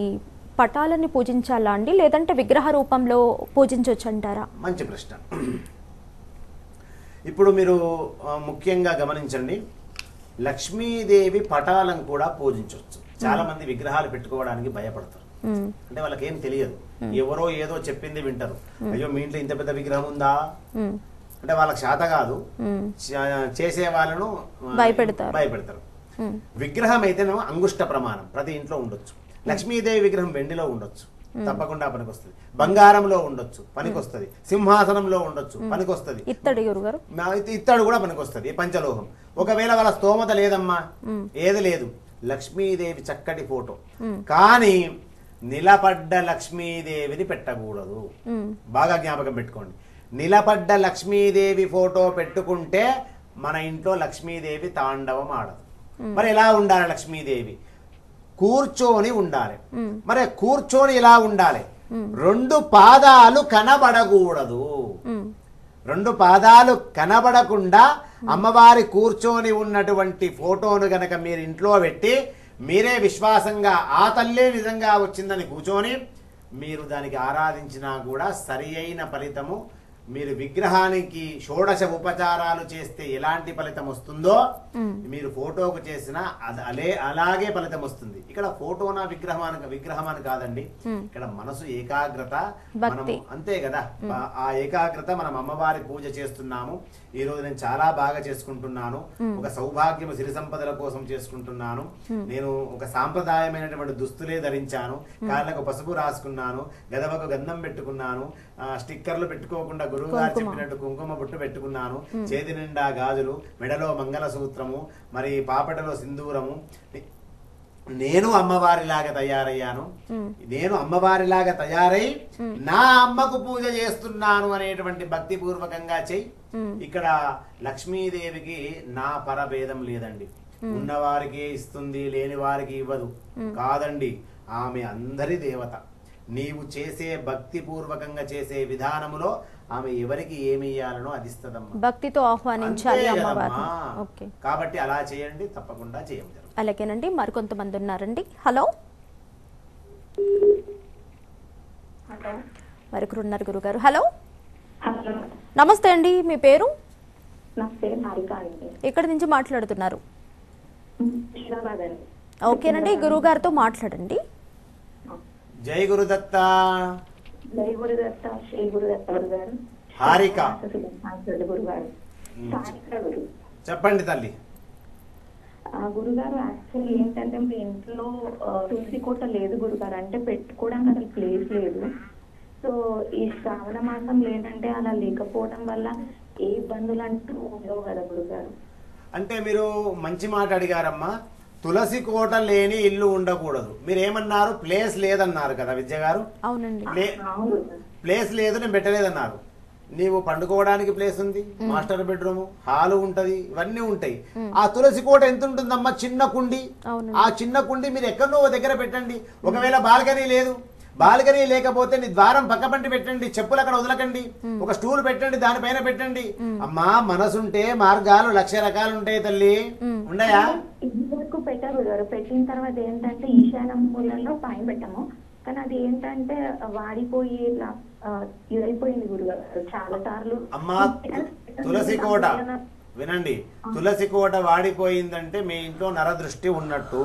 పటాలను పూజించాలా అండి లేదంటే విగ్రహ రూపంలో పూజించొచ్చంటారా? మంచి ప్రశ్న. ఇప్పుడు మీరు ముఖ్యంగా గమనించండి, లక్ష్మీదేవి పటాలను కూడా పూజించొచ్చు. చాలా మంది విగ్రహాలు పెట్టుకోవడానికి భయపడతారు, అంటే వాళ్ళకి ఏం తెలియదు, ఎవరో ఏదో చెప్పింది వింటారు. అయ్యో మీ ఇంట్లో ఇంత పెద్ద విగ్రహం ఉందా అంటే వాళ్ళకి శాత కాదు, చేసే వాళ్ళను భయపెడతారు భయపెడతారు విగ్రహం అయితేనేమో అంగుష్ట ప్రమాణం ప్రతి ఇంట్లో ఉండొచ్చు. లక్ష్మీదేవి విగ్రహం వెండిలో ఉండొచ్చు, తప్పకుండా పనికొస్తుంది. బంగారంలో ఉండొచ్చు, పనికొస్తుంది. సింహాసనంలో ఉండొచ్చు, పనికొస్తుంది. ఇత్తడి గురుగారు ఇత్తడి కూడా పనికొస్తుంది, పంచలోహం. ఒకవేళ వాళ్ళ స్తోమత లేదమ్మా, ఏది లేదు, లక్ష్మీదేవి చక్కటి ఫోటో కానీ నిలబడ్డ లక్ష్మీదేవిని పెట్టకూడదు. బాగా జ్ఞాపకం పెట్టుకోండి, నిలబడ్డ లక్ష్మీదేవి ఫోటో పెట్టుకుంటే మన ఇంట్లో లక్ష్మీదేవి తాండవం ఆడదు. మరి ఎలా ఉండాలి? లక్ష్మీదేవి కూర్చొని ఉండాలి. మరి కూర్చొని ఎలా ఉండాలి? రెండు పాదాలు కనబడకూడదు. రెండు పాదాలు కనబడకుండా అమ్మవారి కూర్చొని ఉన్నటువంటి ఫోటోను గనక మీరు ఇంట్లో పెట్టి మీరే విశ్వాసంగా ఆ తల్లే నిజంగా వచ్చిందని కూర్చొని మీరు దానికి ఆరాధించినా కూడా సరి అయిన ఫలితము, మీరు విగ్రహానికి షోడశ ఉపచారాలు చేస్తే ఎలాంటి ఫలితం వస్తుందో మీరు ఫోటోకు చేసినా అదే అలాగే ఫలితం వస్తుంది. ఇక్కడ ఫోటోనా విగ్రహమాన విగ్రహమాన కాదండి, ఇక్కడ మనసు ఏకాగ్రత మనము అంతే కదా. ఆ ఏకాగ్రత మనం అమ్మవారి పూజ చేస్తున్నాము, ఈ రోజు నేను చాలా బాగా చేసుకుంటున్నాను, ఒక సౌభాగ్యం సిరి సంపదల కోసం చేసుకుంటున్నాను, నేను ఒక సాంప్రదాయమైనటువంటి దుస్తులే ధరించాను, కాళ్ళకు పసుపు రాసుకున్నాను, గదవకు గంధం పెట్టుకున్నాను, స్టిక్కర్లు పెట్టుకోకుండా గురువుగారు చెప్పినట్టు కుంకుమ బొట్టు పెట్టుకున్నాను, చేతి నిండా గాజులు, మెడలో మంగళసూత్రము, మరి పాపటలో సింధూరము, నేను అమ్మవారిలాగా తయారయ్యాను, నేను అమ్మవారిలాగా తయారై నా అమ్మకు పూజ చేస్తున్నాను అనేటువంటి భక్తి పూర్వకంగా చెయ్యి. ఇక్కడ లక్ష్మీదేవికి నా పరభేదం లేదండి, ఉన్నవారికే ఇస్తుంది లేని వారికి ఇవ్వదు కాదండి. ఆమె అందరి దేవత. నీవు చేసే భక్తి పూర్వకంగా చేసే విధానములో ఆమె ఎవరికి ఏమి ఇయ్యాలనో అది ఇస్తదమ్మ, భక్తితో ఆహ్వానించాలి అమ్మవారిని. ఓకే, కాబట్టి అలా చేయండి, తప్పకుండా చేయండి. అలాగేనండి, మరికొంతమంది ఉన్నారండి. హలో, మరొకరు ఉన్నారు గురుగారు. హలో, నమస్తే అండి, మీ పేరు? ఇక్కడ నుంచి మాట్లాడుతున్నారు? ఓకేనండి, గురువు గారితో మాట్లాడండి. జై గురుదత్త. జై గురుదత్త. శ్రీ గురుదత్త గురుగారు. హారిక గురుగారు చెప్పండి తల్లి. గురుగారు యాక్చువల్లీ ఏంటంటే మీ ఇంట్లో తులసి కోట లేదు గురుగారు, అంటే పెట్టుకోవడానికి అసలు ప్లేస్ లేదు. సో ఈ శ్రావణ మాసం లేదంటే అలా లేకపోవడం వల్ల ఏ ఇబ్బందులు అంటూ ఉండవు కదా గురుగారు? అంటే మీరు మంచి మాట అడిగారమ్మా. తులసి కోట లేని ఇల్లు ఉండకూడదు. మీరు ఏమన్నారు? ప్లేస్ లేదన్నారు కదా విద్య గారు? అవునండి. ప్లేస్ లేదు, నేను పెట్టలేదన్నారు. నీవు పండుకోవడానికి ప్లేస్ ఉంది, మాస్టర్ బెడ్రూమ్, హాలు ఉంటది, ఇవన్నీ ఉంటాయి. ఆ తులసి కోట ఎంత ఉంటుందమ్మా? చిన్న కుండి. ఆ చిన్న కుండి మీరు ఎక్కడో దగ్గర పెట్టండి. ఒకవేళ బాల్కనీ లేదు, బాల్కనీ లేకపోతే నీ ద్వారం పక్క పంటి పెట్టండి, చెప్పులు అక్కడ వదలకండి, ఒక స్టూల్ పెట్టండి, దానిపైన పెట్టండి. అమ్మా, మనసుంటే మార్గాలు లక్ష రకాలు ఉంటాయి తల్లి. ఉన్నాయా? ఇంతవరకు పెట్టారు. పెట్టిన తర్వాత ఏంటంటే ఈశాన్య మూలలో పైన పెట్టాము, కానీ అది ఏంటంటే వాడిపోయి ఇట్లా ఇదైపోయింది గురుగారు చాలా సార్లు. అమ్మా, తులసి కోట వినండి, తులసి కోట వాడిపోయిందంటే మీ ఇంట్లో నరదృష్టి ఉన్నట్టు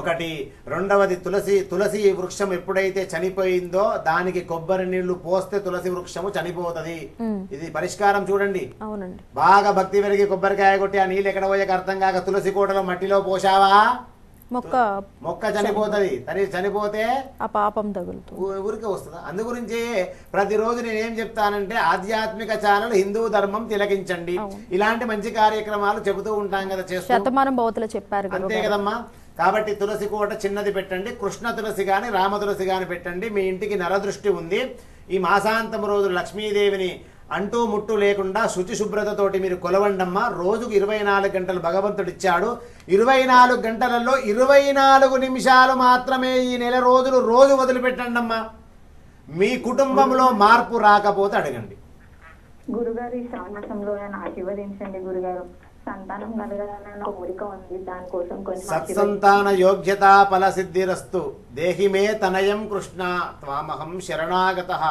ఒకటి. రెండవది, తులసి తులసి వృక్షం ఎప్పుడైతే చనిపోయిందో దానికి కొబ్బరి నీళ్లు పోస్తే తులసి వృక్షము చనిపోతుంది. ఇది పరిష్కారం చూడండి. బాగా భక్తి పెరిగి కొబ్బరికాయ కొట్టి ఆ నీళ్ళు ఎక్కడ పోయాక అర్థం కాక తులసి కోటలో మట్టిలో పోసావా మొక్క మొక్క చనిపోతుంది. తని చనిపోతే ఆ పాపం తగులుతుంది, ఊరికే వస్తుంది. అందు గురించి ప్రతిరోజు నేనేం చెప్తానంటే ఆధ్యాత్మిక ఛానల్ హిందూ ధర్మం తిలకించండి, ఇలాంటి మంచి కార్యక్రమాలు చెబుతూ ఉంటాం కదా, చేస్తూ చెప్పారు అంతే కదమ్మా. కాబట్టి తులసి కోట చిన్నది పెట్టండి, కృష్ణ తులసి కానీ రామ తులసి కానీ పెట్టండి. మీ ఇంటికి నరదృష్టి ఉంది, ఈ మాసాంతం రోజు లక్ష్మీదేవిని అంటూ ముట్టు లేకుండా శుచి శుభ్రతతోటి మీరు కొలవండమ్మా. రోజుకు ఇరవై నాలుగు గంటలు భగవంతుడు ఇచ్చాడు, ఇరవై నాలుగు గంటలలో ఇరవై నాలుగు నిమిషాలు మాత్రమే ఈ నెల రోజులు రోజు వదిలిపెట్టండి అమ్మా. మీ కుటుంబంలో మార్పు రాకపోతే అడగండి గురుగారు. ఈ శ్రావణ మాసంలో నన్ను ఆశీర్వదించండి గురుగారు. सत्संतान योग्यता फल सिद्धिरस्तु देहि मे तनयं कृष्ण त्वामहं शरणागतः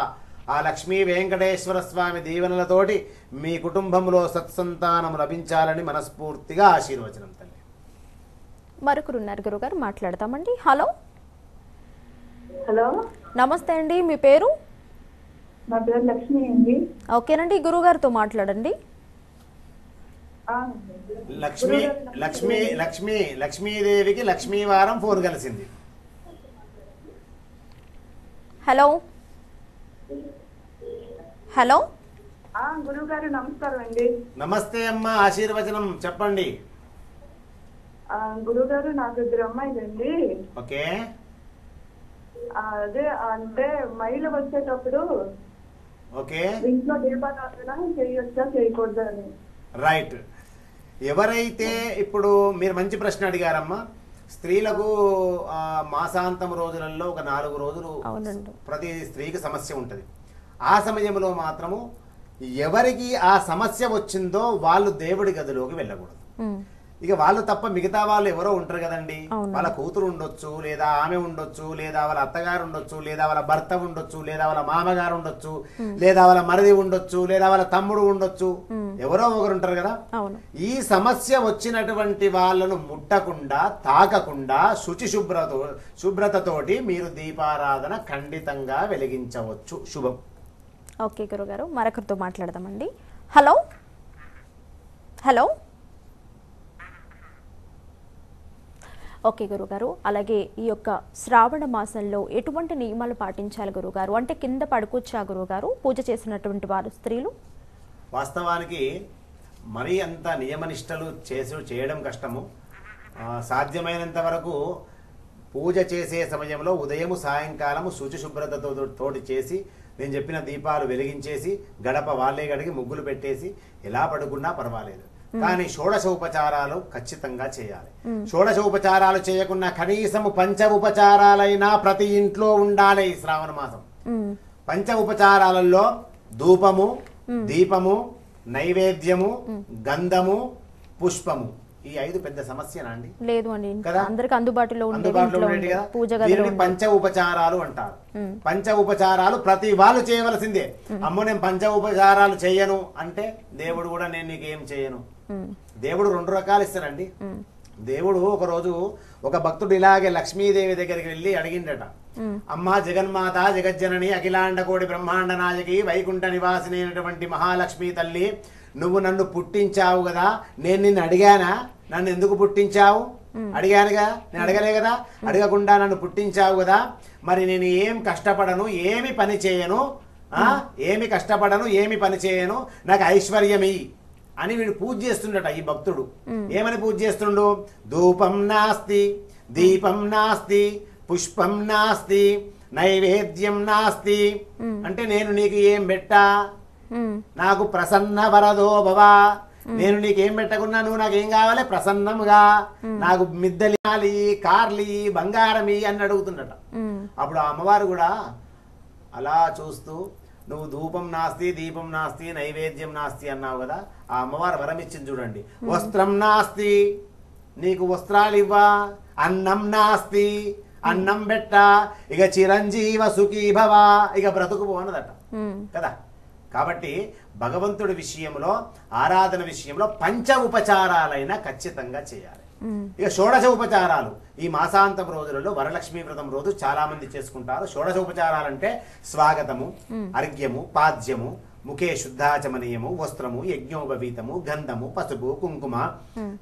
आ लक्ष्मी वेंकटेश्वर स्वामी दीवनलतोटी मी कुटुंबंलो सत्संतानं लभिंचाలని मनस्फूर्तिగా ఆశీర్వచనం తల్లి మరొకరు ఉన్నారు గురుగారు మాట్లాడతామండి హలో హలో నమస్తే అండి మీ పేరు నా పేరు లక్ష్మి అండి ఓకేనండి గురుగారితో మాట్లాడండి లక్ష్మి లక్ష్మి లక్ష్మి లక్ష్మీదేవికి లక్ష్మీ వారం ఫోన్ కలిసింది హలో హలో ఆ గురుగారు నమస్కారం అండి నమస్తే అమ్మ ఆశీర్వచనం చెప్పండి ఆ గురుగారు నాకు ద్రమ్మైందండి ఓకే అదే అంటే మైలు వచ్చేటప్పుడు ఓకే ఇంట్లో దీపారాధన చేయొచ్చా చేయకూడదా అని రైట్ ఎవరైతే ఇప్పుడు మీరు మంచి ప్రశ్న అడిగారమ్మా స్త్రీలకు మాసాంతం రోజులలో ఒక నాలుగు రోజులు ప్రతి స్త్రీకి సమస్య ఉంటుంది ఆ సమయంలో మాత్రము ఎవరికి ఆ సమస్య వచ్చిందో వాళ్ళు దేవుడి గదిలోకి వెళ్ళకూడదు ఇక వాళ్ళు తప్ప మిగతా వాళ్ళు ఎవరో ఉంటారు కదండి వాళ్ళ కూతురు ఉండొచ్చు లేదా ఆమె ఉండొచ్చు లేదా వాళ్ళ అత్తగారు ఉండొచ్చు లేదా వాళ్ళ భర్త ఉండొచ్చు లేదా వాళ్ళ మామగారు ఉండొచ్చు లేదా వాళ్ళ మరిది ఉండొచ్చు లేదా వాళ్ళ తమ్ముడు ఉండొచ్చు ఎవరో ఒకరు ఉంటారు కదా ఈ సమస్య వచ్చినటువంటి వాళ్ళను ముట్టకుండా తాకకుండా శుచి శుభ్రత శుభ్రతతోటి మీరు దీపారాధన ఖండితంగా వెలిగించవచ్చు శుభం ఓకే గురుగారు మరొకరితో మాట్లాడదామండి హలో హలో ఓకే గురుగారు అలాగే ఈ యొక్క శ్రావణ మాసంలో ఎటువంటి నియమాలు పాటించాలి గురుగారు అంటే కింద పడుకోవచ్చా గురుగారు పూజ చేసినటువంటి వారు స్త్రీలు వాస్తవానికి మరీ అంత నియమనిష్టలు చేసి చేయడం కష్టము సాధ్యమైనంత వరకు పూజ చేసే సమయంలో ఉదయం సాయంకాలము శుచి శుభ్రతతో తోటి చేసి నేను చెప్పిన దీపాలు వెలిగించేసి గడప వాళ్ళే గడికి ముగ్గులు పెట్టేసి ఎలా పడుకున్నా పర్వాలేదు కానీ షోడశ ఉపచారాలు ఖచ్చితంగా చేయాలి షోడశ ఉపచారాలు చేయకున్నా కనీసము పంచ ఉపచారాలైనా ప్రతి ఇంట్లో ఉండాలి శ్రావణ మాసం పంచ ఉపచారాలలో ధూపము దీపము నైవేద్యము గంధము పుష్పము ఈ ఐదు పెద్ద సమస్యనా అండి లేదు అండి అందరికి అందుబాటులో ఉండేది కదా దీనిని పంచ ఉపచారాలు అంటారు పంచ ఉపచారాలు ప్రతి వాళ్ళు చేయవలసిందే అమ్మో నేను పంచ ఉపచారాలు చేయను అంటే దేవుడు కూడా నేను నీకేం చేయను దేవుడు రెండు రకాలు ఇస్తారండి దేవుడు ఒక రోజు ఒక భక్తుడు ఇలాగే లక్ష్మీదేవి దగ్గరికి వెళ్ళి అడిగిండట అమ్మ జగన్మాత జగజ్జనని అఖిలాండ కోడి బ్రహ్మాండ నాయకి వైకుంఠ నివాసిని అయినటువంటి మహాలక్ష్మి తల్లి నువ్వు నన్ను పుట్టించావు కదా నేను నిన్ను అడిగానా నన్ను ఎందుకు పుట్టించావు అడిగాను కదా నేను అడగలే కదా అడగకుండా నన్ను పుట్టించావు కదా మరి నేను ఏం కష్టపడను ఏమి పని చేయను ఏమి కష్టపడను ఏమి పని చేయను నాకు ఐశ్వర్యమి అని వీడు పూజ చేస్తుండట ఈ భక్తుడు ఏమని పూజ చేస్తుండు ధూపం నాస్తి దీపం నాస్తి పుష్పం నాస్తి నైవేద్యం నాస్తి అంటే నేను నీకు ఏం పెట్టా నాకు ప్రసన్న వరదో భవ నేను నీకేం పెట్టకున్నా నువ్వు నాకేం కావాలి ప్రసన్నంగా నాకు మిద్దలి కార్లి బంగారమి అని అడుగుతుండట అప్పుడు ఆ అమ్మవారు కూడా అలా చూస్తూ నువ్వు ధూపం నాస్తి దీపం నాస్తి నైవేద్యం నాస్తి అన్నావు కదా ఆ అమ్మవారు వరం ఇచ్చింది చూడండి వస్త్రం నాస్తి నీకు వస్త్రాలు ఇవ్వా అన్నం నాస్తి అన్నం పెట్ట ఇక చిరంజీవ సుఖీ భవ ఇక బ్రతుకుపో అన్నదట కదా కాబట్టి భగవంతుడి విషయంలో ఆరాధన విషయంలో పంచ ఉపచారాలైనా ఖచ్చితంగా చేయాలి ఇక షోడశ ఉపచారాలు ఈ మాసాంతం రోజులలో వరలక్ష్మీ వ్రతం రోజు చాలా మంది చేసుకుంటారు షోడశ ఉపచారాలంటే స్వాగతము అర్ఘ్యము పాద్యము ముఖే శుద్ధాచమనీయము వస్త్రము యజ్ఞోపవీతము గంధము పసుపు కుంకుమ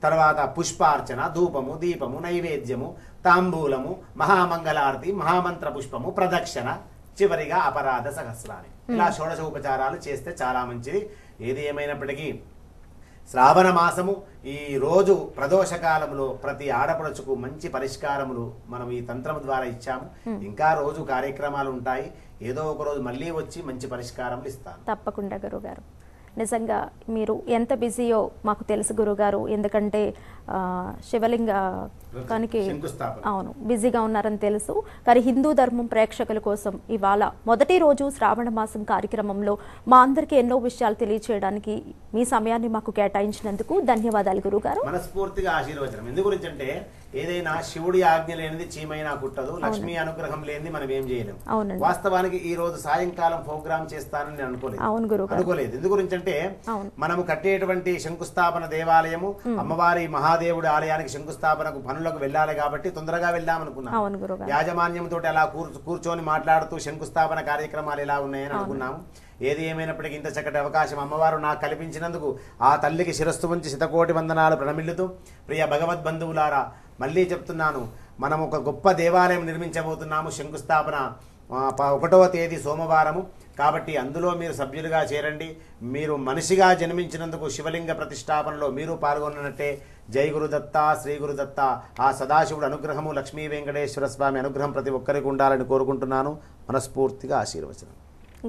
తర్వాత పుష్పార్చన ధూపము దీపము నైవేద్యము తాంబూలము మహామంగళారతి మహామంత్ర పుష్పము ప్రదక్షిణ చివరిగా అపరాధ సహస్రాన్ని ఇలా షోడశ ఉపచారాలు చేస్తే చాలా మంచిది ఏది ఏమైనప్పటికీ శ్రావణ మాసము ఈ రోజు ప్రదోషకాలంలో ప్రతి ఆడపడుచుకు మంచి పరిష్కారములు మనం ఈ తంత్రం ద్వారా ఇచ్చాము ఇంకా రోజు కార్యక్రమాలు ఉంటాయి ఏదో ఒక రోజు మళ్ళీ వచ్చి మంచి పరిష్కారములు ఇస్తాను తప్పకుండా గురుగారు నిజంగా మీరు ఎంత బిజీయో మాకు తెలుసు గురుగారు ఎందుకంటే శివలింగ కానికి అవును బిజీగా ఉన్నారని తెలుసు. కానీ హిందూ ధర్మం ప్రేక్షకుల కోసం ఇవాళ మొదటి రోజు శ్రావణ మాసం కార్యక్రమంలో మా అందరికీ ఎన్నో విషయాలు తెలియజేయడానికి మీ సమయాన్ని మాకు కేటాయించినందుకు ధన్యవాదాలు గురుగారు. మనస్ఫూర్తిగా ఆశీర్వచనం. ఎందు గురించి అంటే ఏదైనా శివుడి ఆజ్ఞ లేనిది చీమైనా కుట్టదు, లక్ష్మీ అనుగ్రహం లేనిది మనం ఏం చేయలేము. వాస్తవానికి ఈ రోజు సాయంకాలం ప్రోగ్రామ్ చేస్తానని నేను అనుకోలేదు అనుకోలేదు ఎందు గురించి అంటే మనము కట్టేటువంటి శంకుస్థాపన దేవాలయము అమ్మవారి మహాదేవుడి ఆలయానికి శంకుస్థాపనకు పనులకు వెళ్ళాలి కాబట్టి తొందరగా వెళ్దామనుకున్నాం. యాజమాన్యం తోటి అలా కూర్చొని మాట్లాడుతూ శంకుస్థాపన కార్యక్రమాలు ఎలా ఉన్నాయని అనుకున్నాము. ఏది ఏమైనప్పటికీ ఇంత చక్కటి అవకాశం అమ్మవారు నాకు కల్పించినందుకు ఆ తల్లికి శిరస్సు వంచి శతకోటి వందనాలు ప్రణమిల్లుతూ, ప్రియ భగవద్బంధువులారా మళ్ళీ చెప్తున్నాను, మనం ఒక గొప్ప దేవాలయం నిర్మించబోతున్నాము. శంకుస్థాపన ఒకటవ తేదీ సోమవారము కాబట్టి అందులో మీరు సభ్యులుగా చేరండి. మీరు మనిషిగా జన్మించినందుకు శివలింగ ప్రతిష్టాపనలో మీరు పాల్గొన్నట్టే. జై గురుదత్త, శ్రీ గురుదత్త. ఆ సదాశివుడు అనుగ్రహము, లక్ష్మీ వెంకటేశ్వర స్వామి అనుగ్రహం ప్రతి ఒక్కరికి ఉండాలని కోరుకుంటున్నాను. మనస్ఫూర్తిగా ఆశీర్వచనం.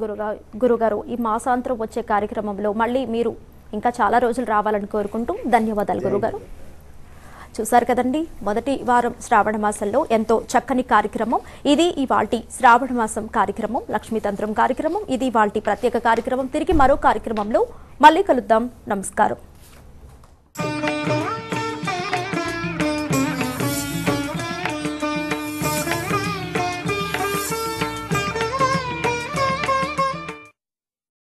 గురుగా గురుగారు ఈ మాసాంతరం వచ్చే కార్యక్రమంలో మళ్ళీ మీరు ఇంకా చాలా రోజులు రావాలని కోరుకుంటూ ధన్యవాదాలు గురుగారు. చూసారు కదండి మొదటి వారం శ్రావణ మాసంలో ఎంతో చక్కని కార్యక్రమం. ఇది ఇవాల్టి శ్రావణ మాసం కార్యక్రమం, లక్ష్మీతంత్రం కార్యక్రమం. ఇది ఇవాల్టి ప్రత్యేక కార్యక్రమం. తిరిగి మరో కార్యక్రమంలో మళ్ళీ కలుద్దాం. నమస్కారం.